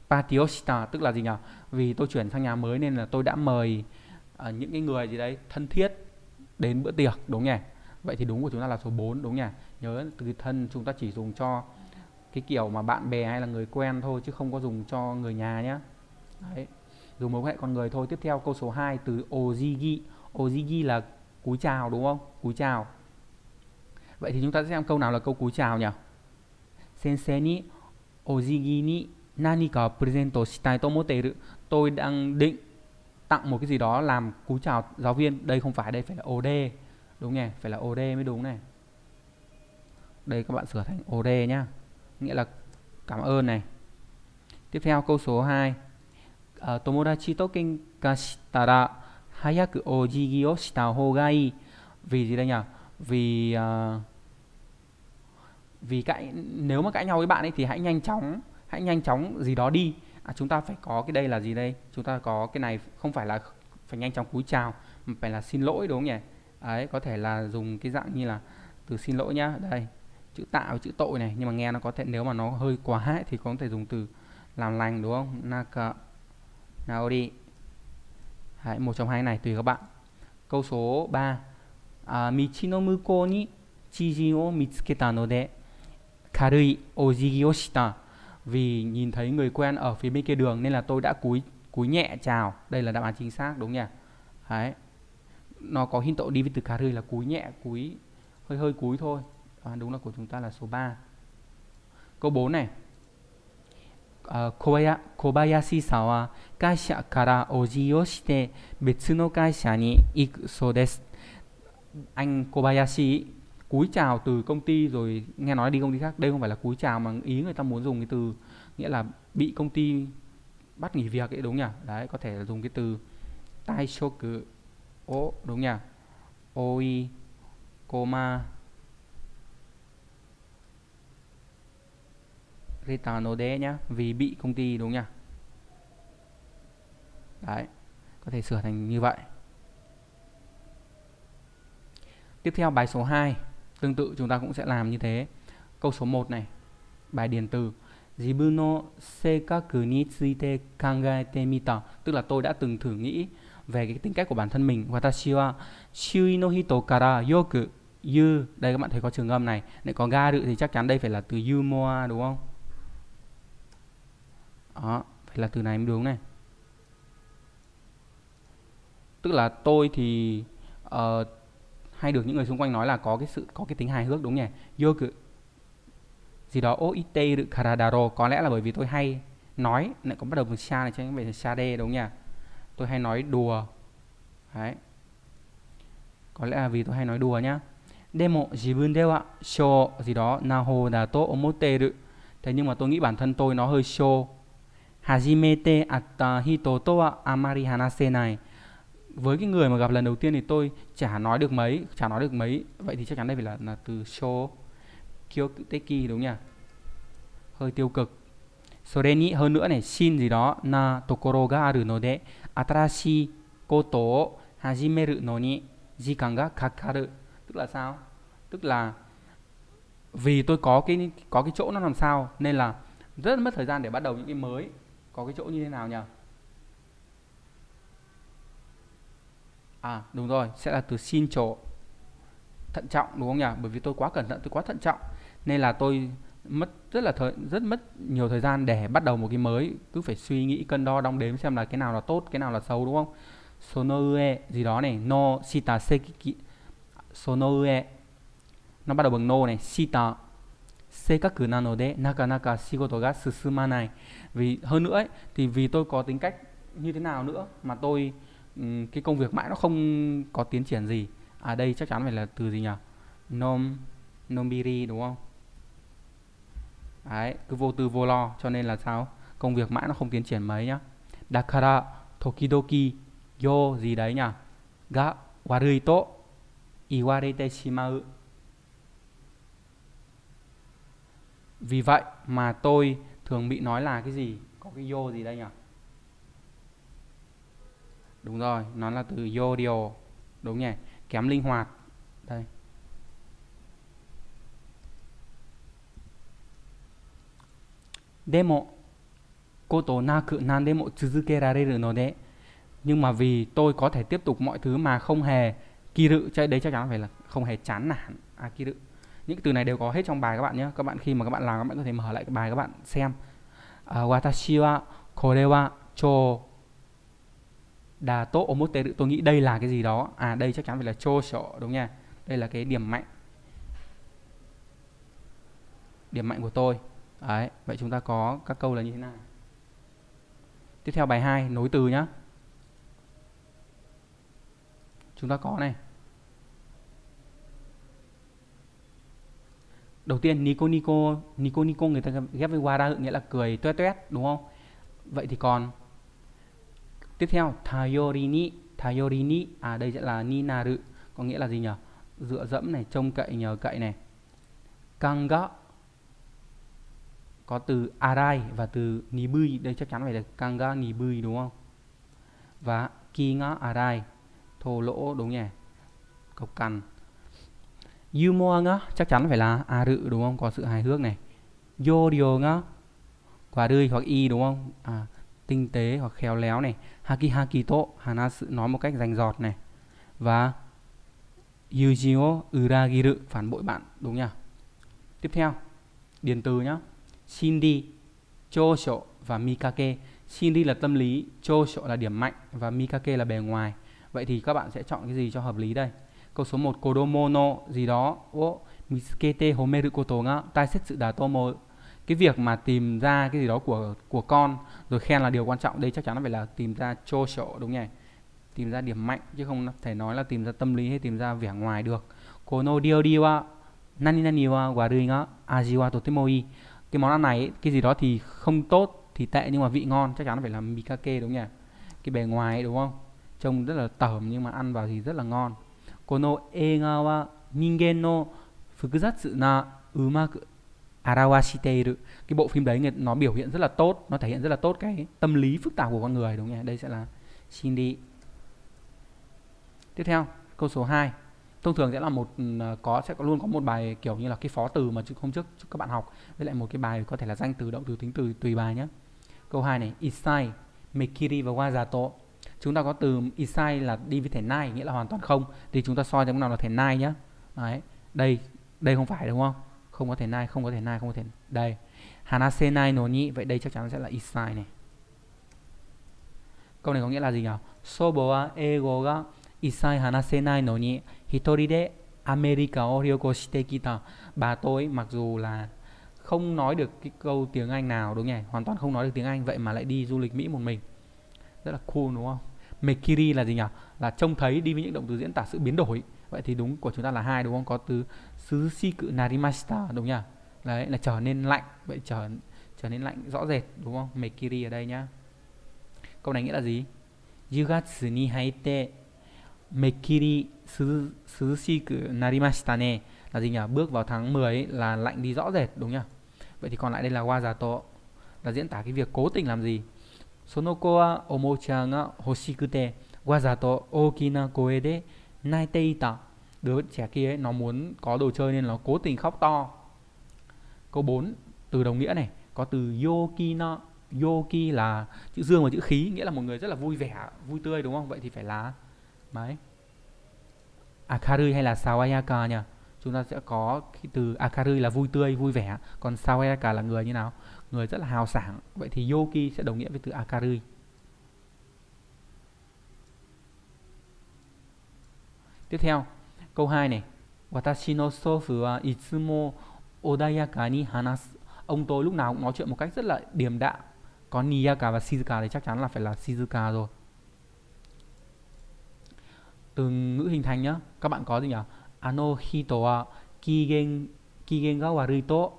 patio shita, tức là gì nhỉ? Vì tôi chuyển sang nhà mới nên là tôi đã mời những cái người gì đấy thân thiết đến bữa tiệc, đúng nhỉ? Vậy thì đúng của chúng ta là số 4, đúng nhỉ? Nhớ từ thân chúng ta chỉ dùng cho cái kiểu mà bạn bè hay là người quen thôi, chứ không có dùng cho người nhà nhé. Đấy, dùng mối quan hệ con người thôi. Tiếp theo câu số 2, từ Ojigi. Ojigi là cúi chào, đúng không? Cúi chào. Vậy thì chúng ta sẽ xem câu nào là câu cúi chào nhỉ? Sensei ni Ojigi ni nanika presento shitai tomoteru. Tôi đang định tặng một cái gì đó làm cúi chào giáo viên. Đây không phải, đây phải là OD, đúng nhỉ? Phải là OD mới đúng này. Đây các bạn sửa thành OD nhá, nghĩa là cảm ơn này. Tiếp theo câu số 2, Tomodachi to kenka shitara hayaku ojigi o shita hou ga ii. Vì gì đây nhỉ? Vì nếu mà cãi nhau với bạn ấy thì hãy nhanh chóng gì đó đi. Chúng ta phải có cái đây là gì đây? Chúng ta có cái này không phải là phải nhanh chóng cúi chào, mà phải là xin lỗi, đúng không nhỉ? Đấy, có thể là dùng cái dạng như là từ xin lỗi nhá. Đây, chữ tạ với chữ tội này, nhưng mà nghe nó có thể nếu mà nó hơi quá hại thì có thể dùng từ làm lành, đúng không? Naka naori. Đấy, một trong hai này tùy các bạn. Câu số 3, michi no mukou ni chiji o mitsuketa no de karui ojigi o shita. Vì nhìn thấy người quen ở phía bên kia đường nên là tôi đã cúi nhẹ chào. Đây là đáp án chính xác, đúng nhỉ? Đấy, nó có hinto đi với từ karui là cúi nhẹ, cúi hơi cúi thôi. Đúng là của chúng ta là số 3. Câu 4 này, Kobayashi-san wa kaisha kara oji o shite betsu no kaisha ni iku sou desu. Anh Kobayashi cúi chào từ công ty rồi nghe nói đi công ty khác. Đây không phải là cúi chào mà ý người ta muốn dùng cái từ nghĩa là bị công ty bắt nghỉ việc ấy, đúng nhỉ? Đấy, có thể là dùng cái từ taishoku o, đúng nhỉ? Oi koma Ritano de nhá, vì bị công ty, đúng nhỉ? Đấy, có thể sửa thành như vậy. Tiếp theo bài số 2, tương tự chúng ta cũng sẽ làm như thế. Câu số 1 này, bài điền từ Jibun no seikaku ni tsuite kangaete mita, tức là tôi đã từng thử nghĩ về cái tính cách của bản thân mình. Watashi wa shui no hito kara yoku yu. Đây các bạn thấy có trường âm này, lại có ga rự thì chắc chắn đây phải là từ yumoa, đúng không? Đó, phải là từ này mới đúng này. Tức là tôi thì hay được những người xung quanh nói là có cái tính hài hước, đúng nhỉ? Yoku gì đó o ite ru karadaro, có lẽ là bởi vì tôi hay nói, lại có bắt đầu từ xa này cho nên phải xa đê, đúng nhỉ? Tôi hay nói đùa. Đấy, có lẽ là vì tôi hay nói đùa nhá. Demo jibun de wa shou gì đó naho da to omoteru. Thế nhưng mà tôi nghĩ bản thân tôi nó hơi show. Hajimete atta hito to wa amari hanase này. Với cái người mà gặp lần đầu tiên thì tôi chả nói được mấy. Vậy thì chắc chắn đây phải là từ show kyoteki, đúng nhỉ? Hơi tiêu cực. Sore ni hơn nữa này, shin gì đó na tokoro ga aru no de atarashi koto o hajimeru no ni jikan ga kakaru. Tức là sao? Tức là vì tôi có cái chỗ nó làm sao nên là rất là mất thời gian để bắt đầu những cái mới. Có cái chỗ như thế nào nhỉ? À đúng rồi, sẽ là từ xin chỗ thận trọng, đúng không nhỉ? Bởi vì tôi quá cẩn thận, tôi quá thận trọng nên là tôi mất rất nhiều thời gian để bắt đầu một cái mới, cứ phải suy nghĩ cân đo đong đếm xem là cái nào là tốt, cái nào là xấu, đúng không? Sonoue gì đó này, no shitaseki. Sonoue nó bắt đầu bằng no này, shita seikaku nanode nakanaka shigoto ga susumanai. Vì hơn nữa ấy, thì vì tôi có tính cách như thế nào nữa mà tôi cái công việc mãi nó không có tiến triển gì. Đây chắc chắn phải là từ gì nhỉ? Nom Nobiri đúng không? Đấy, cứ vô tư vô lo cho nên là sao? Công việc mãi nó không tiến triển mấy nhá. Dakara tokidoki yo gì đấy nhỉ? Ga warui to iwarete shimau. Vì vậy mà tôi thường bị nói là cái gì? Có cái yo gì đây nhỉ? Đúng rồi, nó là từ yo điều. Đúng nhỉ? Kém linh hoạt. Đây. Demo koto naku nandemo tsuzukerare no de. Nhưng mà vì tôi có thể tiếp tục mọi thứ mà không hề kiru, chứ đấy chắc chắn phải là không hề chán nản. À, kiru. Những cái từ này đều có hết trong bài các bạn nhé. Các bạn khi mà các bạn làm các bạn có thể mở lại cái bài các bạn xem. Watashi wa kore wa cho đà tốt omoteru, tôi nghĩ đây là cái gì đó. À, đây chắc chắn phải là cho sọ đúng nha. Đây là cái điểm mạnh. Điểm mạnh của tôi. Đấy, vậy chúng ta có các câu là như thế nào? Tiếp theo bài 2, nối từ nhá. Chúng ta có này. Đầu tiên Nico người ta ghép với wara nghĩa là cười tuét tuét đúng không? Vậy thì còn tiếp theo Tayorini à đây sẽ là Ninaru có nghĩa là gì nhỉ? Dựa dẫm này, trông cậy, nhờ cậy này. Kanga có từ Arai và từ Nibui, đây chắc chắn phải là Kanga Nibui đúng không? Và Kinga Arai thô lỗ đúng nhỉ? Cộc cằn. Yumoa ngá chắc chắn phải là aru đúng không? Có sự hài hước này. Yorio ngá quả rươi hoặc y đúng không? À, tinh tế hoặc khéo léo này. Hakihakito hana sự nói một cách rành rọt này. Và Yujio uragiru phản bội bạn đúng nhỉ? Tiếp theo điền từ nhá. Cindy, Chosho và Mikake. Cindy là tâm lý, Chosho là điểm mạnh và Mikake là bề ngoài. Vậy thì các bạn sẽ chọn cái gì cho hợp lý đây? Câu số 1 kodomo no gì đó o mitsukete homeru koto ga taisetsu da tomo. Cái việc mà tìm ra cái gì đó của con rồi khen là điều quan trọng. Đây chắc chắn phải là tìm ra chosho đúng nhỉ? Tìm ra điểm mạnh chứ không thể nói là tìm ra tâm lý hay tìm ra vẻ ngoài được. Kono ryori wa nani nani wa warui ga aji wa totemo ii. Cái món ăn này ấy, cái gì đó thì không tốt thì tệ nhưng mà vị ngon, chắc chắn phải là mikake đúng nhỉ? Cái bề ngoài ấy, đúng không? Trông rất là tởm nhưng mà ăn vào thì rất là ngon. Kono eiga wa ningen no fukuzatsu na umaku arawashite iru. Cái bộ phim đấy nó biểu hiện rất là tốt, nó thể hiện rất là tốt cái tâm lý phức tạp của con người đúng nhỉ? Đây sẽ là Shinji. Tiếp theo, câu số 2. Thông thường sẽ là luôn có một bài kiểu như là cái phó từ mà hôm trước các bạn học, với lại một cái bài có thể là danh từ, động từ, tính từ tùy bài nhé. Câu 2 này, Isai, Mekiri và Wazato. Chúng ta có từ Isai là đi với thể nai nghĩa là hoàn toàn không, thì chúng ta soi xem nào là thể nai nhé. Đấy, đây không phải đúng không? Không có thể nai, không có thể đây. Hanase nai no ni, vậy đây chắc chắn sẽ là Isai này. Câu này có nghĩa là gì nhỉ? Sobo wa ego ga Isai hanase nai no ni hitori de America o ryokoshite kita. Bà tôi mặc dù là không nói được cái câu tiếng Anh nào đúng nhỉ? Hoàn toàn không nói được tiếng Anh vậy mà lại đi du lịch Mỹ một mình. Rất là cool đúng không? Mekiri là gì nhỉ? Là trông thấy, đi với những động từ diễn tả sự biến đổi. Vậy thì đúng của chúng ta là 2 đúng không? Có từ Sushiku narimashita đúng nhỉ? Đấy là trở nên lạnh. Vậy trở nên lạnh rõ rệt đúng không? Mekiri ở đây nhá. Câu này nghĩa là gì? Yugatsu ni haite Mekiri Sushiku narimashita ne. Là gì nhỉ? Bước vào tháng 10 ấy, là lạnh đi rõ rệt đúng nhỉ? Vậy thì còn lại đây là wazato, là diễn tả cái việc cố tình làm gì. Sonoko wa omocha ga hoshikute wazato okina koe de naite ita. Đứa trẻ kia ấy, nó muốn có đồ chơi nên nó cố tình khóc to. Câu 4, từ đồng nghĩa này, có từ yoki no. Yoki là chữ dương và chữ khí, nghĩa là một người rất là vui vẻ, vui tươi đúng không? Vậy thì phải là mấy? Akari hay là sawayaka nhỉ? Chúng ta sẽ có cái từ akari là vui tươi, vui vẻ, còn sawayaka là người như nào? Người rất là hào sảng. Vậy thì yoki sẽ đồng nghĩa với từ akari. Tiếp theo, câu 2 này. Watashi no sofu wa itsumo odayaka ni hanasu. Ông tôi lúc nào cũng nói chuyện một cách rất là điềm đạm. Có niyaka và shizuka thì chắc chắn là phải là shizuka rồi. Từ ngữ hình thành nhá. Các bạn có gì nhỉ? Ano hito wa kigen Kigengawarito.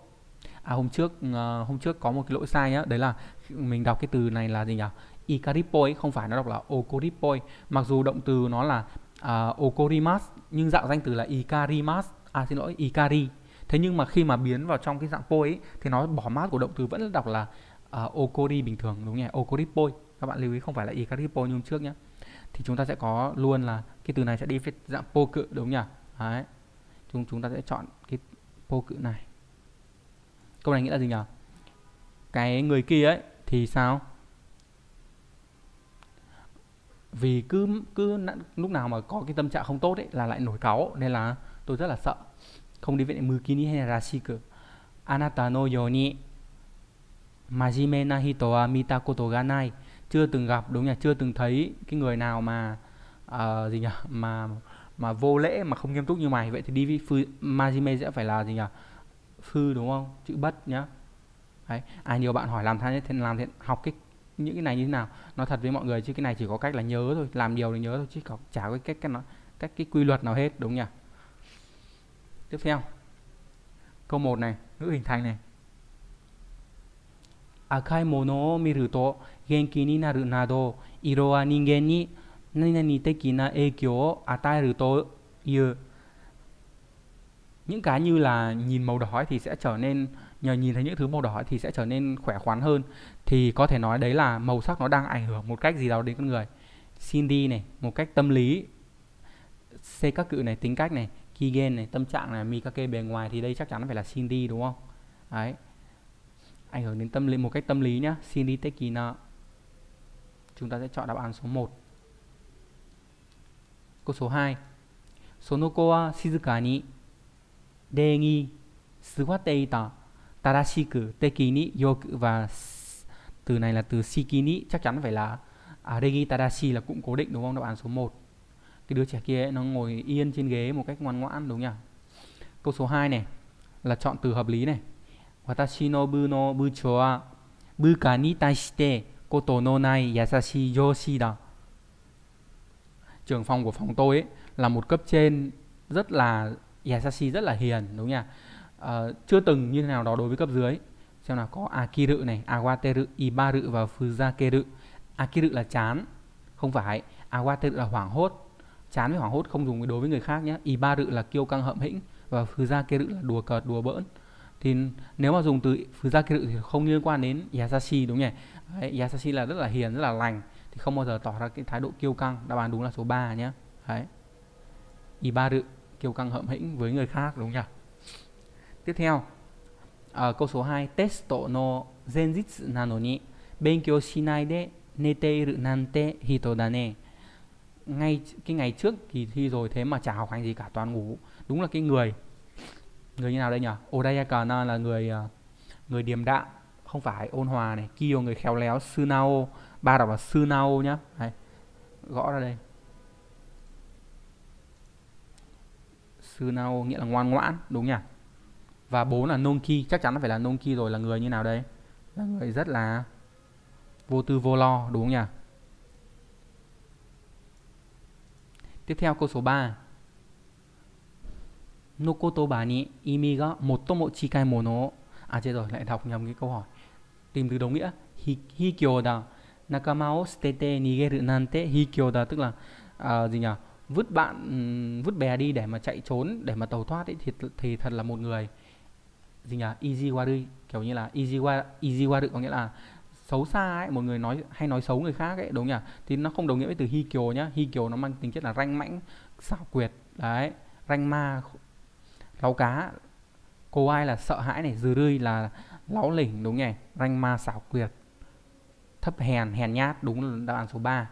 À, hôm trước có một cái lỗi sai nhá, đấy là mình đọc cái từ này là gì nhỉ? Ikaripoi, không phải, nó đọc là Okoripoi. Mặc dù động từ nó là Okorimasu nhưng dạng danh từ là Ikarimasu. À xin lỗi, Ikari. Thế nhưng mà khi mà biến vào trong cái dạng poi ấy, thì nó bỏ mát của động từ vẫn đọc là Okori bình thường, đúng nhỉ? Okoripoi. Các bạn lưu ý không phải là Ikaripoi như hôm trước nhé. Thì chúng ta sẽ có luôn là cái từ này sẽ đi với dạng po cự, đúng nhỉ? Đấy. Chúng ta sẽ chọn cái po cự này. Câu này nghĩa là gì nhỉ? Cái người kia ấy thì sao? Vì cứ lúc nào mà có cái tâm trạng không tốt ấy là lại nổi cáu, nên là tôi rất là sợ. Không đi viện Mukini hay là Rashiku. Anata no yoni majime na hito wa mitakoto ga nai. Chưa từng gặp, đúng nhỉ? Chưa từng thấy cái người nào mà gì nhỉ? Mà vô lễ, mà không nghiêm túc như mày. Vậy thì đi với majime sẽ phải là gì nhỉ? Phư, đúng không? Chữ bất nhá. Đấy. À, nhiều bạn hỏi làm thế học cái những cái này như thế nào. Nói thật với mọi người chứ cái này chỉ có cách là nhớ thôi, làm nhiều thì nhớ thôi chứ chả có cái quy luật nào hết, đúng nhỉ? Tiếp theo. Câu 1 này, ngữ hình thành này. Akai mono miru to genki ni naru nado iro wa ningen ni nanani teki na eikyo o ataeru to iu. Những cái như là nhìn màu đỏ thì sẽ trở nên, nhờ nhìn thấy những thứ màu đỏ thì sẽ trở nên khỏe khoắn hơn. Thì có thể nói đấy là màu sắc nó đang ảnh hưởng một cách gì đó đến con người. Cindy này, một cách tâm lý. Seikaku này, tính cách này. Kigen này, tâm trạng này. Mikake, bề ngoài, thì đây chắc chắn phải là Cindy, đúng không? Đấy. Ảnh hưởng đến tâm lý, một cách tâm lý nhá. Cindy tekin. Chúng ta sẽ chọn đáp án số 1. Câu số 2. Sonoko wa shizuka ni đề nghi suwateita tarashiku tekini yoku, và từ này là từ shikini, chắc chắn phải là regi tarashi, là cũng cố định, đúng không? Đáp án số 1. Cái đứa trẻ kia ấy, nó ngồi yên trên ghế một cách ngoan ngoãn, đúng nhỉ? Câu số 2 này là chọn từ hợp lý này. Watashi no bu no bucho wa buka ni taishite koto no nai yasashi yoshi da. Trưởng phòng của phòng tôi ấy là một cấp trên rất là Yasashi, rất là hiền, đúng nhỉ? Chưa từng như thế nào đó đối với cấp dưới. Xem nào, có Akiru này, Awateru, Ibaru và Fuzakeru. Akiru là chán, không phải. Awateru là hoảng hốt. Chán với hoảng hốt không dùng đối với người khác nhé. Ibaru là kiêu căng hậm hĩnh và Fuzakeru là đùa cợt, đùa bỡn. Thì nếu mà dùng từ Fuzakeru thì không liên quan đến Yasashi, đúng nhỉ? Đấy, Yasashi là rất là hiền, rất là lành, thì không bao giờ tỏ ra cái thái độ kiêu căng. Đáp án đúng là số 3 nhé. Đấy. Ibaru, kiêu căng hậm hĩnh với người khác, đúng nhỉ? Tiếp theo, câu số 2. Testo no zenjitsu nano ni benkyou shinai de neteiru nante hito da ne. Ngay cái ngày trước kỳ thi rồi thế mà chả học hành gì cả, toàn ngủ. Đúng là cái người như nào đây nhỉ? Odayaka na là người điềm đạm, không phải, ôn hòa này. Kiyo, người khéo léo. Sunao, ba đọc là sunao nhá. Đấy, gõ ra đây. Sunao nghĩa là ngoan ngoãn, đúng nhỉ? Và 4 là nonki, chắc chắn phải là nonki rồi, là người như nào đây? Là người rất là vô tư vô lo, đúng nhỉ? Tiếp theo câu số 3. Nokotoba ni imi ga motomo chikai mono. À chết rồi, lại đọc nhầm cái câu hỏi. Tìm từ đồng nghĩa. Hikyo da nakama o stete nigeru nante hikyo da, tức là gì nhỉ? Vứt bè đi để mà chạy trốn, để mà tẩu thoát ấy, thì thật là một người gì nhỉ? Ijiwaru, kiểu như là ijiwaru có nghĩa là xấu xa ấy, một người hay nói xấu người khác ấy, đúng nhỉ? Thì nó không đồng nghĩa với từ hikyo nhá. Hikyo nó mang tính chất là ranh mãnh, xảo quyệt, đấy, ranh ma, láu cá. Cô ai là sợ hãi này, zurui là láu lỉnh, đúng nhỉ? Ranh ma, xảo quyệt, thấp hèn, hèn nhát, đúng là đáp án số 3.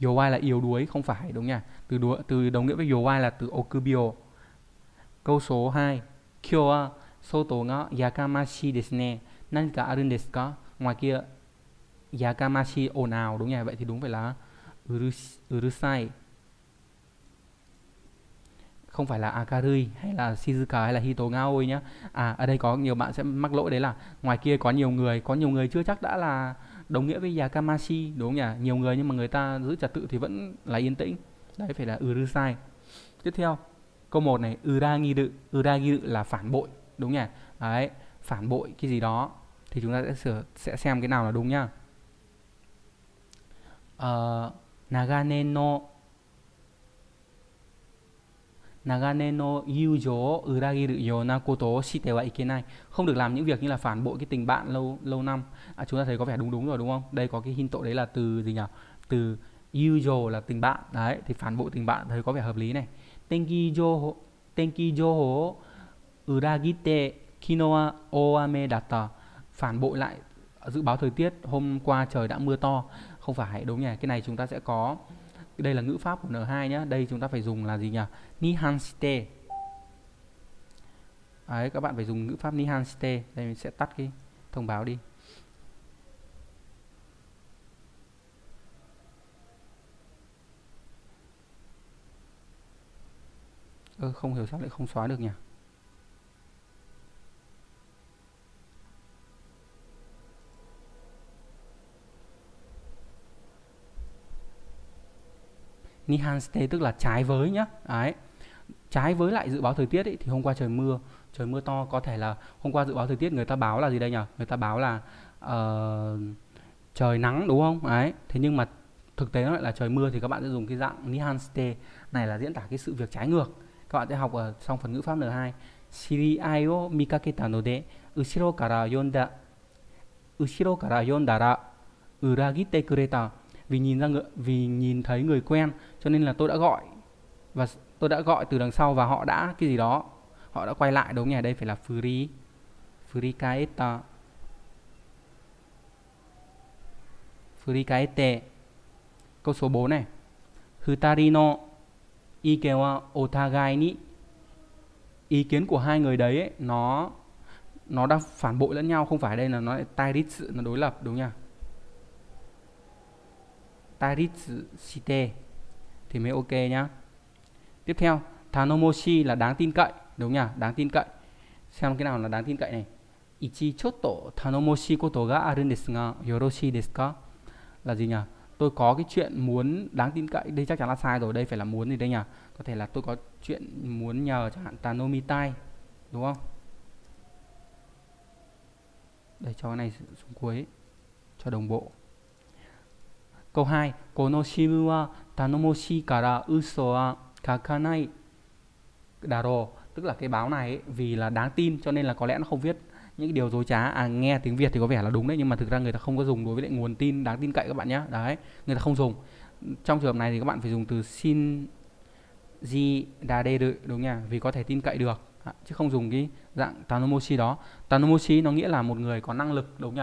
Yowai là yếu đuối, không phải, đúng nhỉ? Từ đồng nghĩa với yowai là từ okubio. Câu số 2. Kyou wa soto ga yakamashi desu ne. Nanika arun desu ka? Ngoài kia yakamashi, ồn ào, đúng nhỉ? Vậy thì đúng phải là urusai. Không phải là akari hay là shizuka hay là hito ga oi nhá. À, ở đây có nhiều bạn sẽ mắc lỗi, đấy là ngoài kia có nhiều người chưa chắc đã là đồng nghĩa với yakamashi, đúng nhỉ? Nhiều người nhưng mà người ta giữ trật tự thì vẫn là yên tĩnh. Đấy phải là urusai. Tiếp theo, Câu 1 này, Uragiru là phản bội, đúng nhỉ? Đấy, phản bội cái gì đó. Thì chúng ta sẽ xem cái nào là đúng nhá. Naganen no yūjō uragiru yōna koto wo shite wa ikenai. Không được làm những việc như là phản bội cái tình bạn lâu năm. Chúng ta thấy có vẻ đúng rồi đúng không? Đây có cái hinto đấy là từ gì nhỉ? Từ yūjō là tình bạn. Đấy, thì phản bội tình bạn thấy có vẻ hợp lý này. Tenki jōhō uragite kino wa oame datta. Phản bội lại dự báo thời tiết, hôm qua trời đã mưa to. Không phải, đúng nhỉ? Cái này chúng ta sẽ có, đây là ngữ pháp của N2 nhá. Đây chúng ta phải dùng là gì nhỉ? Nihanshite. Đấy, các bạn phải dùng ngữ pháp Nihanshite. Đây mình sẽ tắt cái thông báo đi. Không hiểu sao lại không xóa được nhỉ? Nihanshite tức là trái với nhá. Đấy. Trái với lại dự báo thời tiết ấy, thì hôm qua trời mưa to, có thể là hôm qua dự báo thời tiết người ta báo là gì đây nhỉ? Người ta báo là trời nắng đúng không? Đấy. Thế nhưng mà thực tế nó lại là trời mưa, thì các bạn sẽ dùng cái dạng Nihanshite này là diễn tả cái sự việc trái ngược. Các bạn sẽ học ở trong phần ngữ pháp N2. Shiriai wo mikaketa no de Ushiro kara yondara uragite kureta. Vì nhìn thấy người quen cho nên là tôi đã gọi, và tôi đã gọi từ đằng sau và họ đã cái gì đó, họ đã quay lại, đúng nhỉ? Đây phải là furikaete. Câu số 4 này, futari no iken wa otagai ni. Ý kiến của hai người đấy ấy, nó đã phản bội lẫn nhau. Không phải, đây là nó tairitsu, nó đối lập, đúng nhỉ? Tairitsu shite thì mới ok nhá. Tiếp theo, Tanomoshi là đáng tin cậy, đúng nhỉ? Đáng tin cậy. Xem cái nào là đáng tin cậy này. Ichi chotto Tanomoshi koto ga arun desu ga yoroshii desu ka? Là gì nhỉ? Tôi có cái chuyện muốn đáng tin cậy. Đây chắc chắn là sai rồi, đây phải là muốn gì đây nhỉ? Có thể là tôi có chuyện muốn nhờ, chẳng hạn Tanomitai, đúng không? Để cho cái này xuống cuối cho đồng bộ. Câu 2, kono shimun wa tanomoshi kara uso wa kakanai daro, tức là cái báo này ấy, vì là đáng tin cho nên là có lẽ nó không viết những điều dối trá. Nghe tiếng Việt thì có vẻ là đúng đấy, nhưng mà thực ra người ta không có dùng đối với lại nguồn tin đáng tin cậy các bạn nhé. Đấy, người ta không dùng. Trong trường hợp này thì các bạn phải dùng từ shinji dareru, đúng nha, vì có thể tin cậy được. Chứ không dùng cái dạng tanomoshi đó. Tanomoshi nó nghĩa là một người có năng lực, đúng nhỉ?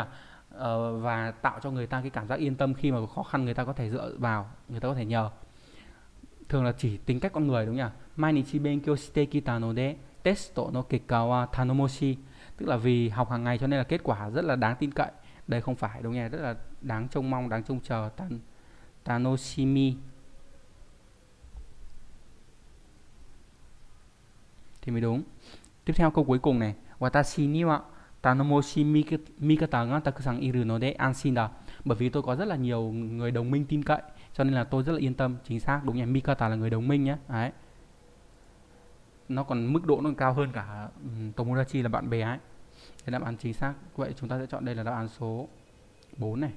Và tạo cho người ta cái cảm giác yên tâm, khi mà có khó khăn người ta có thể dựa vào, người ta có thể nhờ. Thường là chỉ tính cách con người, đúng nhỉ? Mainichi benkyo shite kita no de testo no kekka wa tanomoshi, tức là vì học hàng ngày cho nên là kết quả rất là đáng tin cậy. Đây không phải, đúng nhỉ? Rất là đáng trông mong, đáng trông chờ. Tanoshimi thì mới đúng. Tiếp theo câu cuối cùng này, watashi ni wa Tanomoshi mikata ga takusan iru no de anshin da. Bởi vì tôi có rất là nhiều người đồng minh tin cậy cho nên là tôi rất là yên tâm. Chính xác, đúng nhỉ? Mikata là người đồng minh nhé. Đấy. Nó còn mức độ nó còn cao hơn cả Tomodachi là bạn bè ấy. Thế đáp án chính xác. Vậy chúng ta sẽ chọn đây là đáp án số 4 này.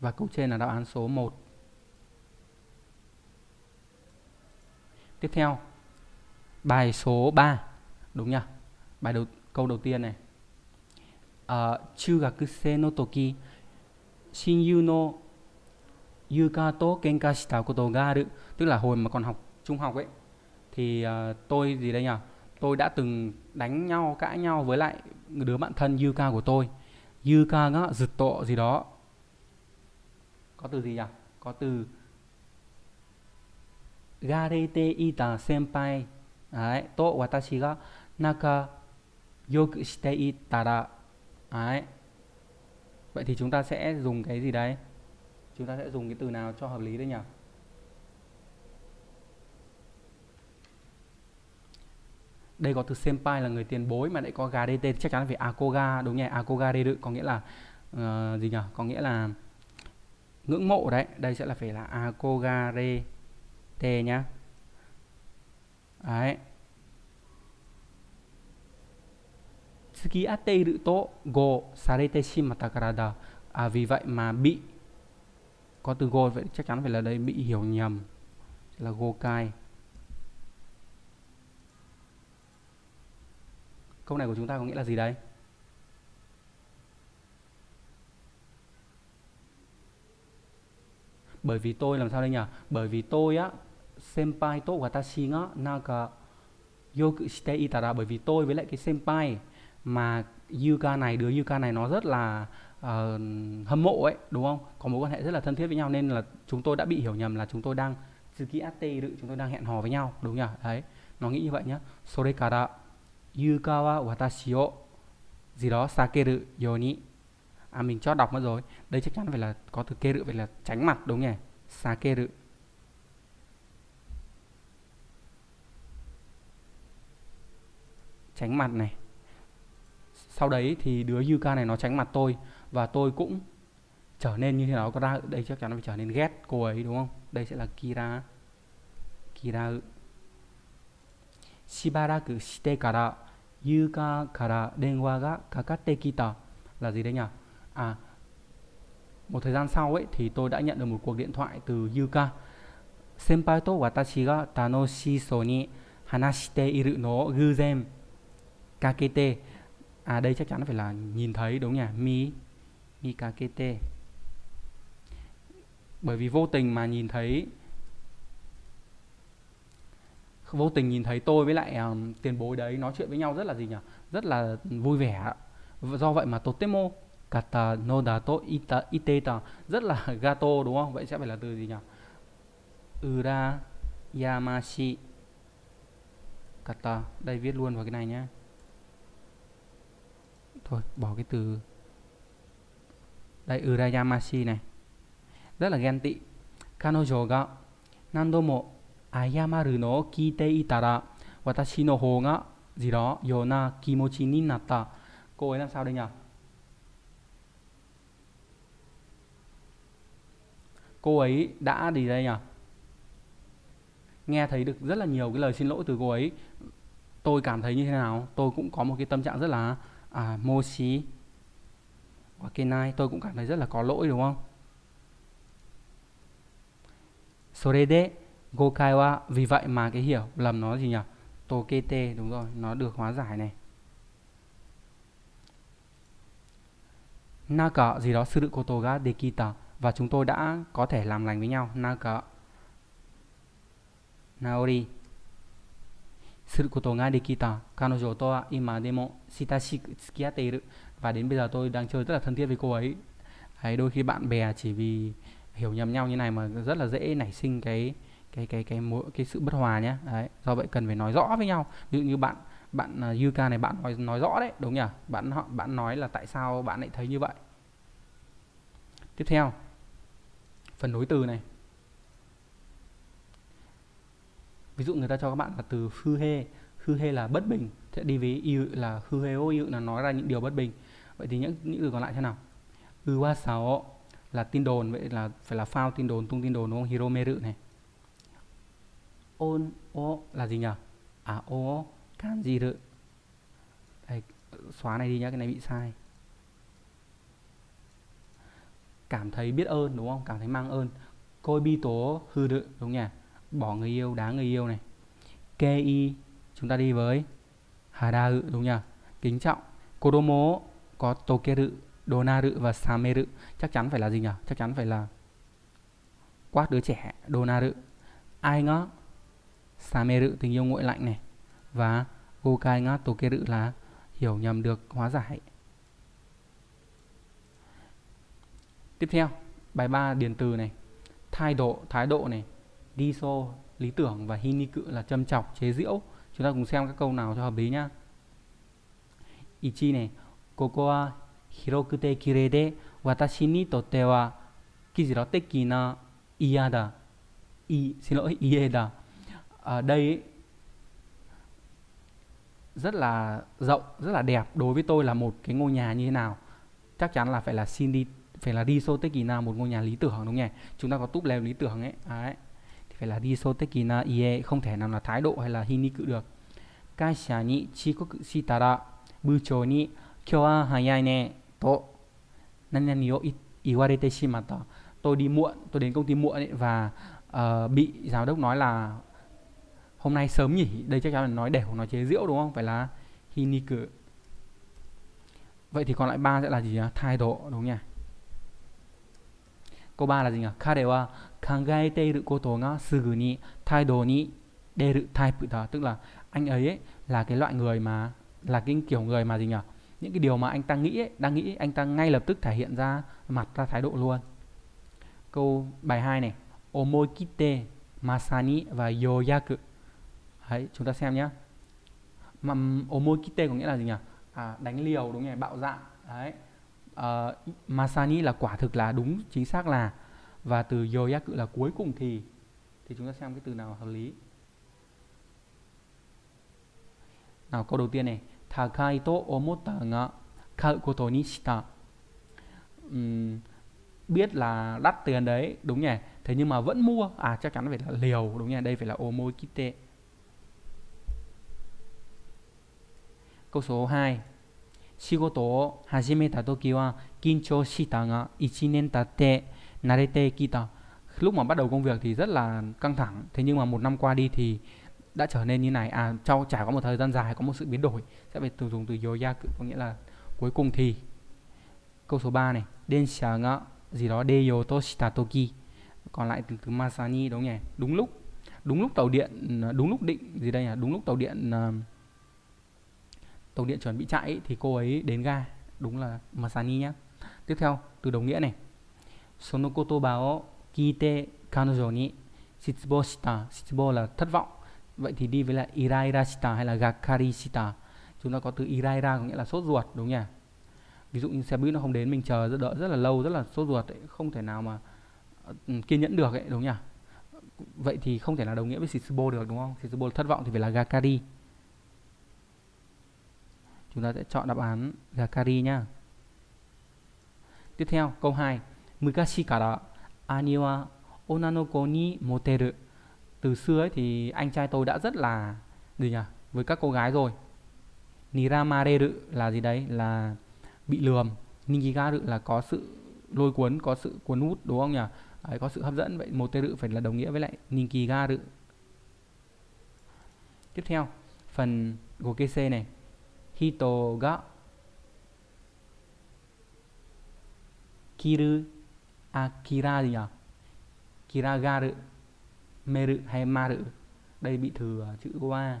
Và câu trên là đáp án số 1. Tiếp theo, bài số 3, đúng nhỉ? Bài câu đầu tiên này. Chugakusei no toki shinyu no yuka to kenka shita koto ga aru, tức là hồi mà còn học trung học ấy thì tôi gì đây nhỉ? Tôi đã từng đánh nhau, cãi nhau với lại đứa bạn thân yuka của tôi. Yuka ga zutto gì đó. Có từ gì nhỉ? Có từ garete ita senpai. Đấy, to watashi ga nakayoku shite itara. Đấy. Vậy thì chúng ta sẽ dùng cái gì đấy? Chúng ta sẽ dùng cái từ nào cho hợp lý đấy nhỉ? Đây có từ senpai là người tiền bối, mà lại có garete chắc chắn là phải akoga, đúng nhỉ? Akogareru có nghĩa là gì nhỉ? Có nghĩa là ngưỡng mộ đấy, đây sẽ là phải là akogarete nhá. Đấy. Tsukiate iru to go sarete shimatta karada. À, vì vậy mà bị, có từ go vậy chắc chắn phải là đây bị hiểu nhầm là gokai. Câu này của chúng ta có nghĩa là gì đấy? Bởi vì tôi làm sao đây nhỉ? Bởi vì tôi á, senpai to watashi ga naka yoku shite itara, bởi vì tôi với lại cái senpai mà yuka này, đứa yuka này nó rất là hâm mộ ấy, đúng không? Có mối quan hệ rất là thân thiết với nhau nên là chúng tôi đã bị hiểu nhầm là chúng tôi đang tsukiatte, chúng tôi đang hẹn hò với nhau, đúng nhỉ? Đấy, nó nghĩ như vậy nhá. Sore kara yuka wa watashi o gì đó sakeru yoni. À, mình cho đọc mất rồi. Đây chắc chắn phải là có từ keru, vậy là tránh mặt, đúng nhỉ? Sakeru. Tránh mặt này. Sau đấy thì đứa yuka này nó tránh mặt tôi và tôi cũng trở nên như thế nào có ra. Đây chắc chắn phải trở nên ghét cô ấy, đúng không? Đây sẽ là kira. Kira. Shibaraku shite kara yuka kara denwa ga kakatte kita. Là gì đấy nhỉ? À, một thời gian sau ấy thì tôi đã nhận được một cuộc điện thoại từ Yuka. Senpai to watashi ga tanoshisou ni hanashite iru no guzen kakete. À, đây chắc chắn phải là nhìn thấy, đúng nhỉ? Mikakete. Bởi vì vô tình mà nhìn thấy, vô tình nhìn thấy tôi với lại tiền bối đấy nói chuyện với nhau rất là gì nhỉ? Rất là vui vẻ. Do vậy mà totemo kata no dato iteta, rất là gato, đúng không? Vậy sẽ phải là từ gì nhỉ? Urayamashi kata. Đây viết luôn vào cái này nhé. Thôi bỏ cái từ. Đây urayamashi này, rất là ghen tị. Kanojo ga nandomo ayamaru no kite itara watashi no hou ga gì đó yona kimochi ni natta. Cô ấy làm sao đây nhỉ? Cô ấy đã gì đây nhỉ? Nghe thấy được rất là nhiều cái lời xin lỗi từ cô ấy. Tôi cảm thấy như thế nào? Tôi cũng có một cái tâm trạng rất là moshi wakenai, tôi cũng cảm thấy rất là có lỗi, đúng không? Sore de gokai wa, vì vậy mà cái hiểu lầm nó gì nhỉ? Tokete, đúng rồi, nó được hóa giải này. Naka gì đó suru koto ga dekita, và chúng tôi đã có thể làm lành với nhau. Naka naori suru koto ga dekita kanojo to wa ima demo sitashiku tsukiatte iru, và đến bây giờ tôi đang chơi rất là thân thiết với cô ấy. Đấy, đôi khi bạn bè chỉ vì hiểu nhầm nhau như này mà rất là dễ nảy sinh cái sự bất hòa nhé. Đấy, do vậy cần phải nói rõ với nhau. Ví dụ như bạn Yuka này, bạn nói rõ đấy, đúng nhỉ? Bạn nói là tại sao bạn lại thấy như vậy. Tiếp theo phần nối từ này, ví dụ người ta cho các bạn là từ fuhe. Fuhe là bất bình, sẽ đi với iu là fuhe o iu, là nói ra những điều bất bình. Vậy thì những từ còn lại thế nào? Uwasao là tin đồn, vậy là phải là phao tin đồn, tung tin đồn, đúng không? Hiromeru này. On o là gì nhỉ? À, o kanji ru. Đây, xóa này đi nhá, cái này bị sai. Cảm thấy biết ơn, đúng không? Cảm thấy mang ơn. Koibito hư ru, đúng nhỉ? Bỏ người yêu, đá người yêu này. Kei, chúng ta đi với hara ru, đúng nhỉ? Kính trọng. Kodomo có tokeru, donaru và sameru. Chắc chắn phải là gì nhỉ? Chắc chắn phải là quát đứa trẻ, donaru. Ai ngó sameru, tình yêu nguội lạnh này. Và gokai ga tokeru là hiểu nhầm được hóa giải. Tiếp theo bài 3 điền từ này, thái độ này, diso lý tưởng và hiniku là châm chọc, chế giễu. Chúng ta cùng xem các câu nào cho hợp lý nhá. Ichi này, koko wa hirokute kirei de watashi ni totte wa kijiroteki na iada. Xin lỗi, ieda. Ở đây ấy, rất là rộng, rất là đẹp, đối với tôi là một cái ngôi nhà như thế nào. Chắc chắn là phải là Cindy phải là Rishotekina, một ngôi nhà lý tưởng đúng nhỉ? Chúng ta có túp lều lý tưởng ấy. Đấy. Thì phải là Rishotekina ie, không thể nào là thái độ hay là hiniku được. Kaisha ni chikoku shitara buchou ni kyou wa hayai ne to nani o iwarete shimata. Tôi đi muộn, tôi đến công ty muộn ấy, và bị giám đốc nói là hôm nay sớm nhỉ. Đây chắc chắn là nói đẻo, nói chế giễu đúng không? Phải là hiniku. Vậy thì còn lại 3 sẽ là gì nhỉ? Thái độ đúng nhỉ? Câu 3 là gì nhỉ? Kare wa kangaete iru koto ga sugu ni taido ni deru type đó, tức là anh ấy là cái loại người mà là cái kiểu người mà gì nhỉ? Những cái điều mà anh ta nghĩ ấy, đang nghĩ anh ta ngay lập tức thể hiện ra mặt ra thái độ luôn. Câu bài 2 này, omoikite masani và yoyaku. Đấy, chúng ta xem nhé. Omoikite có nghĩa là gì nhỉ? Đánh liều đúng nhỉ, bạo dạn. Đấy. Masani là quả thực, là đúng, chính xác là, và từ yoyaku là cuối cùng thì. Thì chúng ta xem cái từ nào hợp lý. Nào, câu đầu tiên này, takai to omotta ga kau koto ni shita. Biết là đắt tiền đấy đúng nhỉ, thế nhưng mà vẫn mua, chắc chắn phải là liều đúng nhỉ, đây phải là omoikite. Câu số 2, shigoto o hajimeta toki wa kinchou shita ga 1 nen tatte narete kita. Lúc mà bắt đầu công việc thì rất là căng thẳng, thế nhưng mà 1 năm qua đi thì đã trở nên như này. Trong trải qua một thời gian dài có một sự biến đổi, sẽ phải dùng từ yoyaku, có nghĩa là cuối cùng thì. Câu số 3 này, densha ga gì đó deyo to shita toki. Còn lại từ từ masani đúng nhỉ, đúng lúc. Đúng lúc tàu điện, đúng lúc định gì đây nhỉ? Đúng lúc tàu điện chuẩn bị chạy ấy, thì cô ấy đến ga, đúng là masani nhá. Tiếp theo từ đồng nghĩa này, sono kotoba o kite kanojo ni shitsubou shita. Shitsubou là thất vọng. Vậy thì đi với là iraira shita hay là gakari shita. Chúng ta có từ iraira có nghĩa là sốt ruột đúng nhỉ? Ví dụ như xe buýt nó không đến, mình chờ đợi rất là lâu, rất là sốt ruột ấy, không thể nào mà kiên nhẫn được ấy đúng nhỉ? Vậy thì không thể nào đồng nghĩa với shitsubo được đúng không? Shitsubo thất vọng thì phải là gakari. Chúng ta sẽ chọn đáp án gakari nhá. Tiếp theo câu 2, mukashi kara ani wa onanoko ni moteru. Từ xưa ấy thì anh trai tôi đã rất là gì nhỉ? Với các cô gái rồi. Niramareru là gì đấy? Là bị lườm. Nigigaru là có sự lôi cuốn, có sự cuốn hút đúng không nhỉ? Đấy, có sự hấp dẫn. Vậy moteru phải là đồng nghĩa với lại nigigaru. Tiếp theo phần gokese này, hito ga kiru akira gì nhỉ? Kiragaru meru hay maru. Đây bị thừa chữ wa.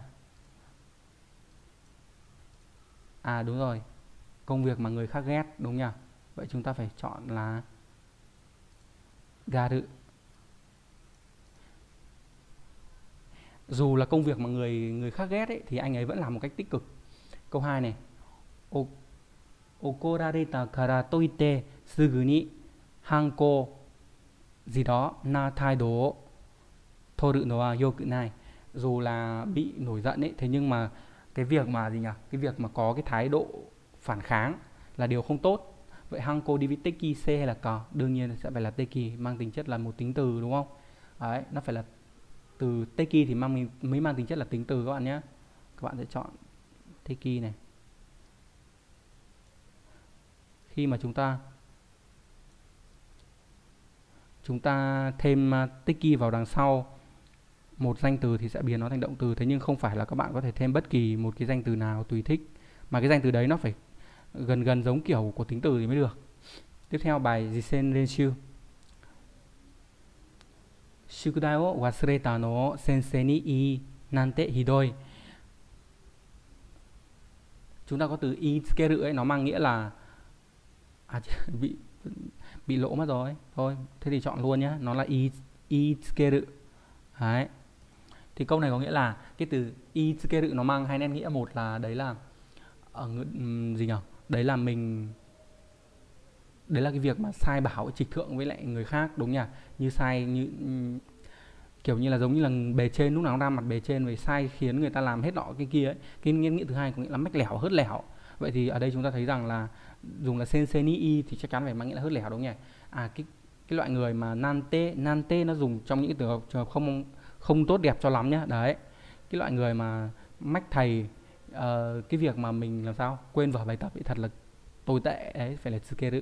Đúng rồi, công việc mà người khác ghét đúng nhỉ? Vậy chúng ta phải chọn là garu. Dù là công việc mà người khác ghét ấy, thì anh ấy vẫn làm một cách tích cực. Câu 2 này, okorareta kara toite sugu ni hanko gì đó na taido toru no wa yokunai. Dù là bị nổi giận ấy, thế nhưng mà cái việc mà gì nhỉ? Cái việc mà có cái thái độ phản kháng là điều không tốt. Vậy hanko đi với teki c hay là cò? Đương nhiên sẽ phải là teki, mang tính chất là một tính từ đúng không? Đấy, nó phải là từ teki thì mới mang tính chất là tính từ các bạn nhé. Các bạn sẽ chọn teki này. Khi mà chúng ta thêm teki vào đằng sau một danh từ thì sẽ biến nó thành động từ. Thế nhưng không phải là các bạn có thể thêm bất kỳ một cái danh từ nào tùy thích, mà cái danh từ đấy nó phải gần giống kiểu của tính từ thì mới được. Tiếp theo bài Jisen Renshu. Shukudai wo wasureta no sensei ni ii nante hidoi. Chúng ta có từ iikeru ấy, nó mang nghĩa là bị lỗ mất rồi. Thôi, thế thì chọn luôn nhá, nó là iikeru. Đấy. Thì câu này có nghĩa là cái từ iikeru nó mang hai nét nghĩa, một là đấy là gì nhỉ? Đấy là mình, đấy là cái việc mà sai bảo trịch thượng với lại người khác đúng nhỉ? Như sai, như kiểu như là giống như là bề trên lúc nào cũng ra mặt bề trên, về sai khiến người ta làm hết nọ cái kia ấy. Cái nghĩa thứ hai có nghĩa là mách lẻo, hớt lẻo. Vậy thì ở đây chúng ta thấy rằng là dùng là sensei thì chắc chắn phải mang nghĩa là hớt lẻo, đúng nhỉ? Cái loại người mà nante nó dùng trong những trường hợp không tốt đẹp cho lắm nhá. Đấy, cái loại người mà mách thầy, cái việc mà mình làm sao quên vở bài tập thì thật là tồi tệ đấy, phải là tsukeru,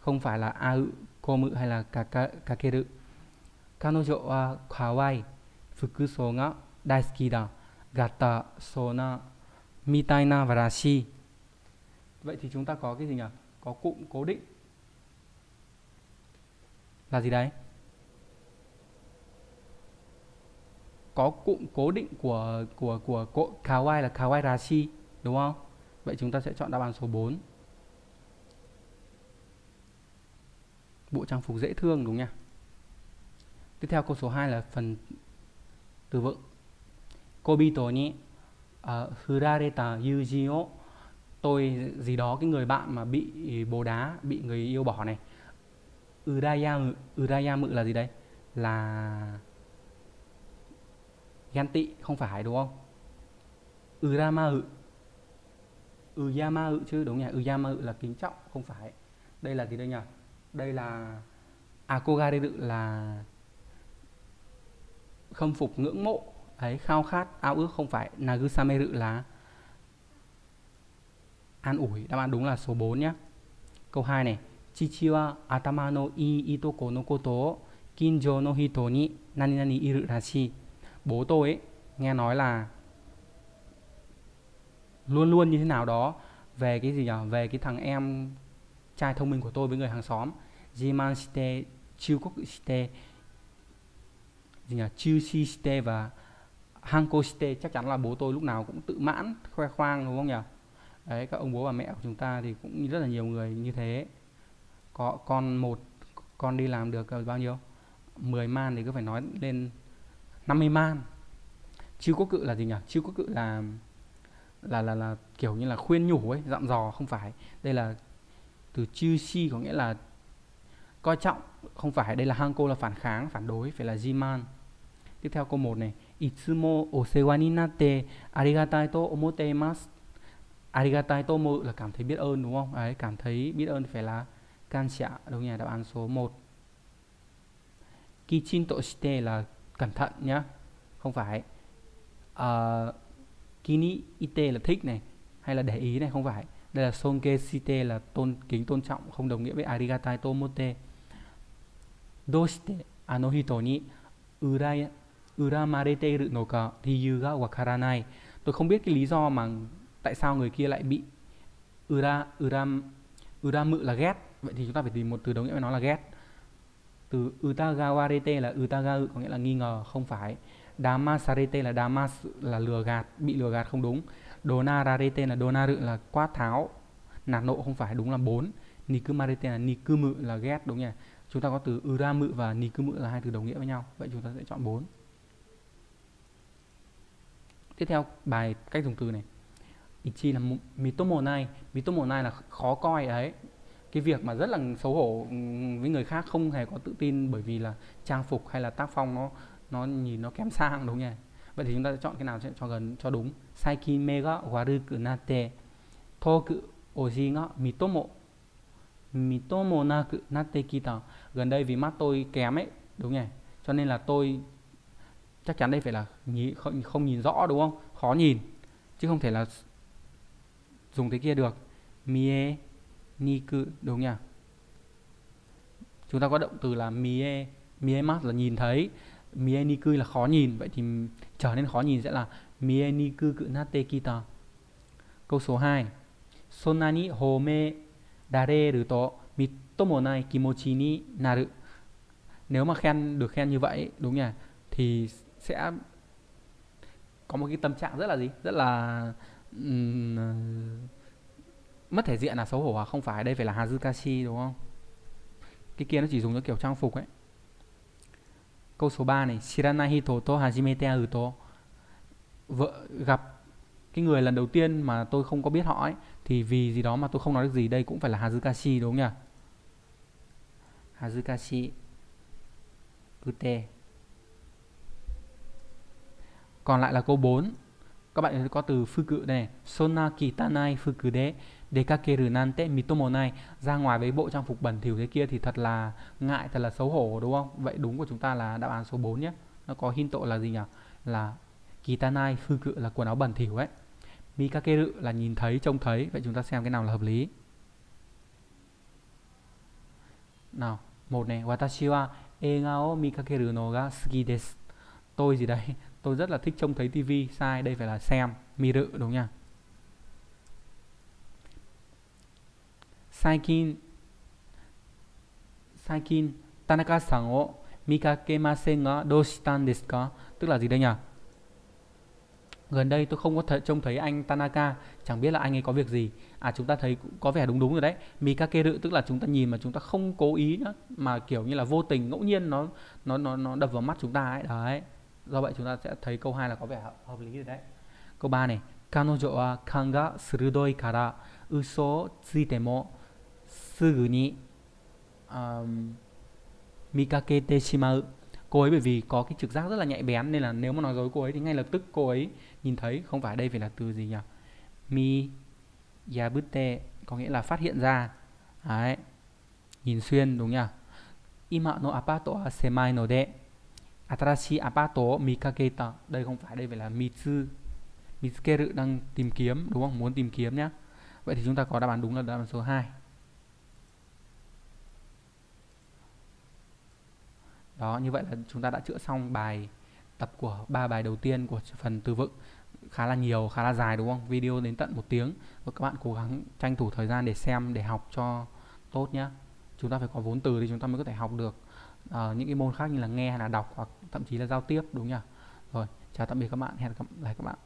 không phải là aru, komu hay là kakeru. Kanojo wa kawaii fukusou ga daisuki da gata sona mitai na warashi. Vậy thì chúng ta có cái gì nhỉ? Có cụm cố định là gì đấy? Có cụm cố định của kawaii là kawairashi, đúng không? Vậy chúng ta sẽ chọn đáp án số 4. Bộ trang phục dễ thương, đúng nha. Tiếp theo câu số 2 là phần từ vựng. Kobito ni furareta yuji o, tôi gì đó, cái người bạn mà bị bồ đá, bị người yêu bỏ này. Urayamu là gì đây? Là ghen tị, không phải, đúng không? Uyamaru chứ, đúng nhỉ? Uyamaru là kính trọng, không phải. Đây là gì đây nhỉ? Đây là akogareru là khâm phục, ngưỡng mộ ấy, khao khát, ao ước, không phải. Nagusameru là an ủi. Đáp án đúng là số 4 nhé. Câu 2 này, Chichi wa atama no ii itoko no koto o kinjō no hito ni nani nani iru rashi. Bố tôi ấy, nghe nói là luôn luôn như thế nào đó về cái gì nhỉ? Về cái thằng em trai thông minh của tôi với người hàng xóm. Jiman shite, chukoku shite, gì nhỉ? Chushi shite và hanko shite. Chắc chắn là bố tôi lúc nào cũng tự mãn, khoe khoang, đúng không nhỉ? Đấy, các ông bố bà mẹ của chúng ta thì cũng rất là nhiều người như thế. Có con đi làm được bao nhiêu? 10 man thì cứ phải nói lên 50 man. Chiêu quốc cự là gì nhỉ? Chiêu quốc cự là kiểu như là khuyên nhủ ấy, dặn dò, không phải. Đây là từ chiêu si có nghĩa là coi trọng, không phải. Đây là hanko là phản kháng, phản đối, phải là jiman. Tiếp theo câu 1 này, itsumo osewa ni natte arigatai to omotemasu. Arigatai to mo là cảm thấy biết ơn, đúng không? Đấy, cảm thấy biết ơn phải là kansha, đúng nhỉ? Đáp án số 1. Kichinto shite là cẩn thận nhá, không phải. Kini ite là thích này, hay là để ý này, không phải. Đây là sonke shite là tôn kính, tôn trọng, không đồng nghĩa với arigatai tomote. Doshite ano hito ni uramarete iru no ka riyu ga wakaranai. Tôi không biết cái lý do mà tại sao người kia lại bị uramự là ghét. Vậy thì chúng ta phải tìm một từ đồng nghĩa với nó là ghét. Từ utagawarete là utagau có nghĩa là nghi ngờ, không phải. Damasarete là damas là lừa gạt, bị lừa gạt, không đúng. Donararete là donaru là quát tháo, nạt nộ, không phải, đúng là 4. Nikumarete là nikumu là ghét, đúng nhỉ? Chúng ta có từ uramự và nikumu là hai từ đồng nghĩa với nhau. Vậy chúng ta sẽ chọn 4. Tiếp theo bài cách dùng từ này. Ichi là mitomonai. Mitomonai là khó coi đấy. Cái việc mà rất là xấu hổ với người khác, không hề có tự tin bởi vì là trang phục hay là tác phong nó nhìn nó kém sang, đúng nhỉ? Vậy thì chúng ta sẽ chọn cái nào cho gần cho đúng. Saiki mega waru kunate toku oji ga mitomonaku natte kita. Gần đây vì mắt tôi kém ấy, đúng nhỉ? Cho nên là tôi chắc chắn đây phải là không nhìn rõ, đúng không? Khó nhìn chứ không thể là dùng cái kia được. Mie niku, đúng nhỉ? Chúng ta có động từ là mie mas là nhìn thấy, mie niku là khó nhìn. Vậy thì trở nên khó nhìn sẽ là mie niku kunate kita. Câu số 2. Sonna ni home dareru to mitomonai kimochi ni naru. Nếu mà được khen như vậy, đúng nhỉ? Thì sẽ có một cái tâm trạng rất là gì? Rất là mất thể diện, là xấu hổ, à? Không phải, đây phải là hazukashi, đúng không? Cái kia nó chỉ dùng cho kiểu trang phục ấy. Câu số 3 này, shiranai hito to hajimete aru to. Gặp cái người lần đầu tiên mà tôi không có biết họ ấy, thì vì gì đó mà tôi không nói được gì, đây cũng phải là hazukashi, đúng không nhỉ? Hazukashi kute. Còn lại là câu 4. Các bạn có từ fuku đây này, sona kitanai fuku de dekakeru nante mitomo nai, ra ngoài với bộ trang phục bẩn thỉu thế kia thì thật là ngại, thật là xấu hổ, đúng không? Vậy đúng của chúng ta là đáp án số 4 nhé. Nó có hinto là gì nhỉ? Là kitanai fuku là quần áo bẩn thỉu ấy. Mikakeru là nhìn thấy, trông thấy. Vậy chúng ta xem cái nào là hợp lý. Nào, một này, watashi wa egao mikakeru no ga suki desu. Tôi gì đấy? Tôi rất là thích trông thấy tivi. Sai, đây phải là xem, miru đúng nha. Saikin Tanaka-san wo mikakemasen ga doushita desu ka? Tức là gì đây nhỉ? Gần đây tôi không có thể trông thấy anh Tanaka, chẳng biết là anh ấy có việc gì. À, chúng ta thấy cũng có vẻ đúng đúng rồi đấy. Mikakeru tức là chúng ta nhìn mà chúng ta không cố ý nữa, mà kiểu như là vô tình, ngẫu nhiên nó đập vào mắt chúng ta ấy. Đấy. Do vậy chúng ta sẽ thấy câu 2 là có vẻ hợp lý rồi đấy. Câu 3 này, Kanojo wa kan ga surudoi kara uso o tsuitemo sugu ni mikakete shimau. Cô ấy bởi vì có cái trực giác rất là nhạy bén nên là nếu mà nói dối cô ấy thì ngay lập tức cô ấy nhìn thấy. Không phải, đây phải là từ gì nhỉ? Mi yabute có nghĩa là phát hiện ra. Đấy. Nhìn xuyên đúng nhỉ? Ima no apato wa semai no de atarashi apato o mikaketa. Đây không phải, đây phải là mitsu. Mitsukeru đang tìm kiếm đúng không? Muốn tìm kiếm nhá. Vậy thì chúng ta có đáp án đúng là đáp án số 2. Đó, như vậy là chúng ta đã chữa xong bài tập của 3 bài đầu tiên của phần từ vựng. Khá là nhiều, khá là dài đúng không? Video đến tận 1 tiếng. Và các bạn cố gắng tranh thủ thời gian để xem, để học cho tốt nhé. Chúng ta phải có vốn từ thì chúng ta mới có thể học được những cái môn khác như là nghe hay là đọc, hoặc thậm chí là giao tiếp đúng nhỉ? Rồi, chào tạm biệt các bạn, hẹn gặp lại các bạn.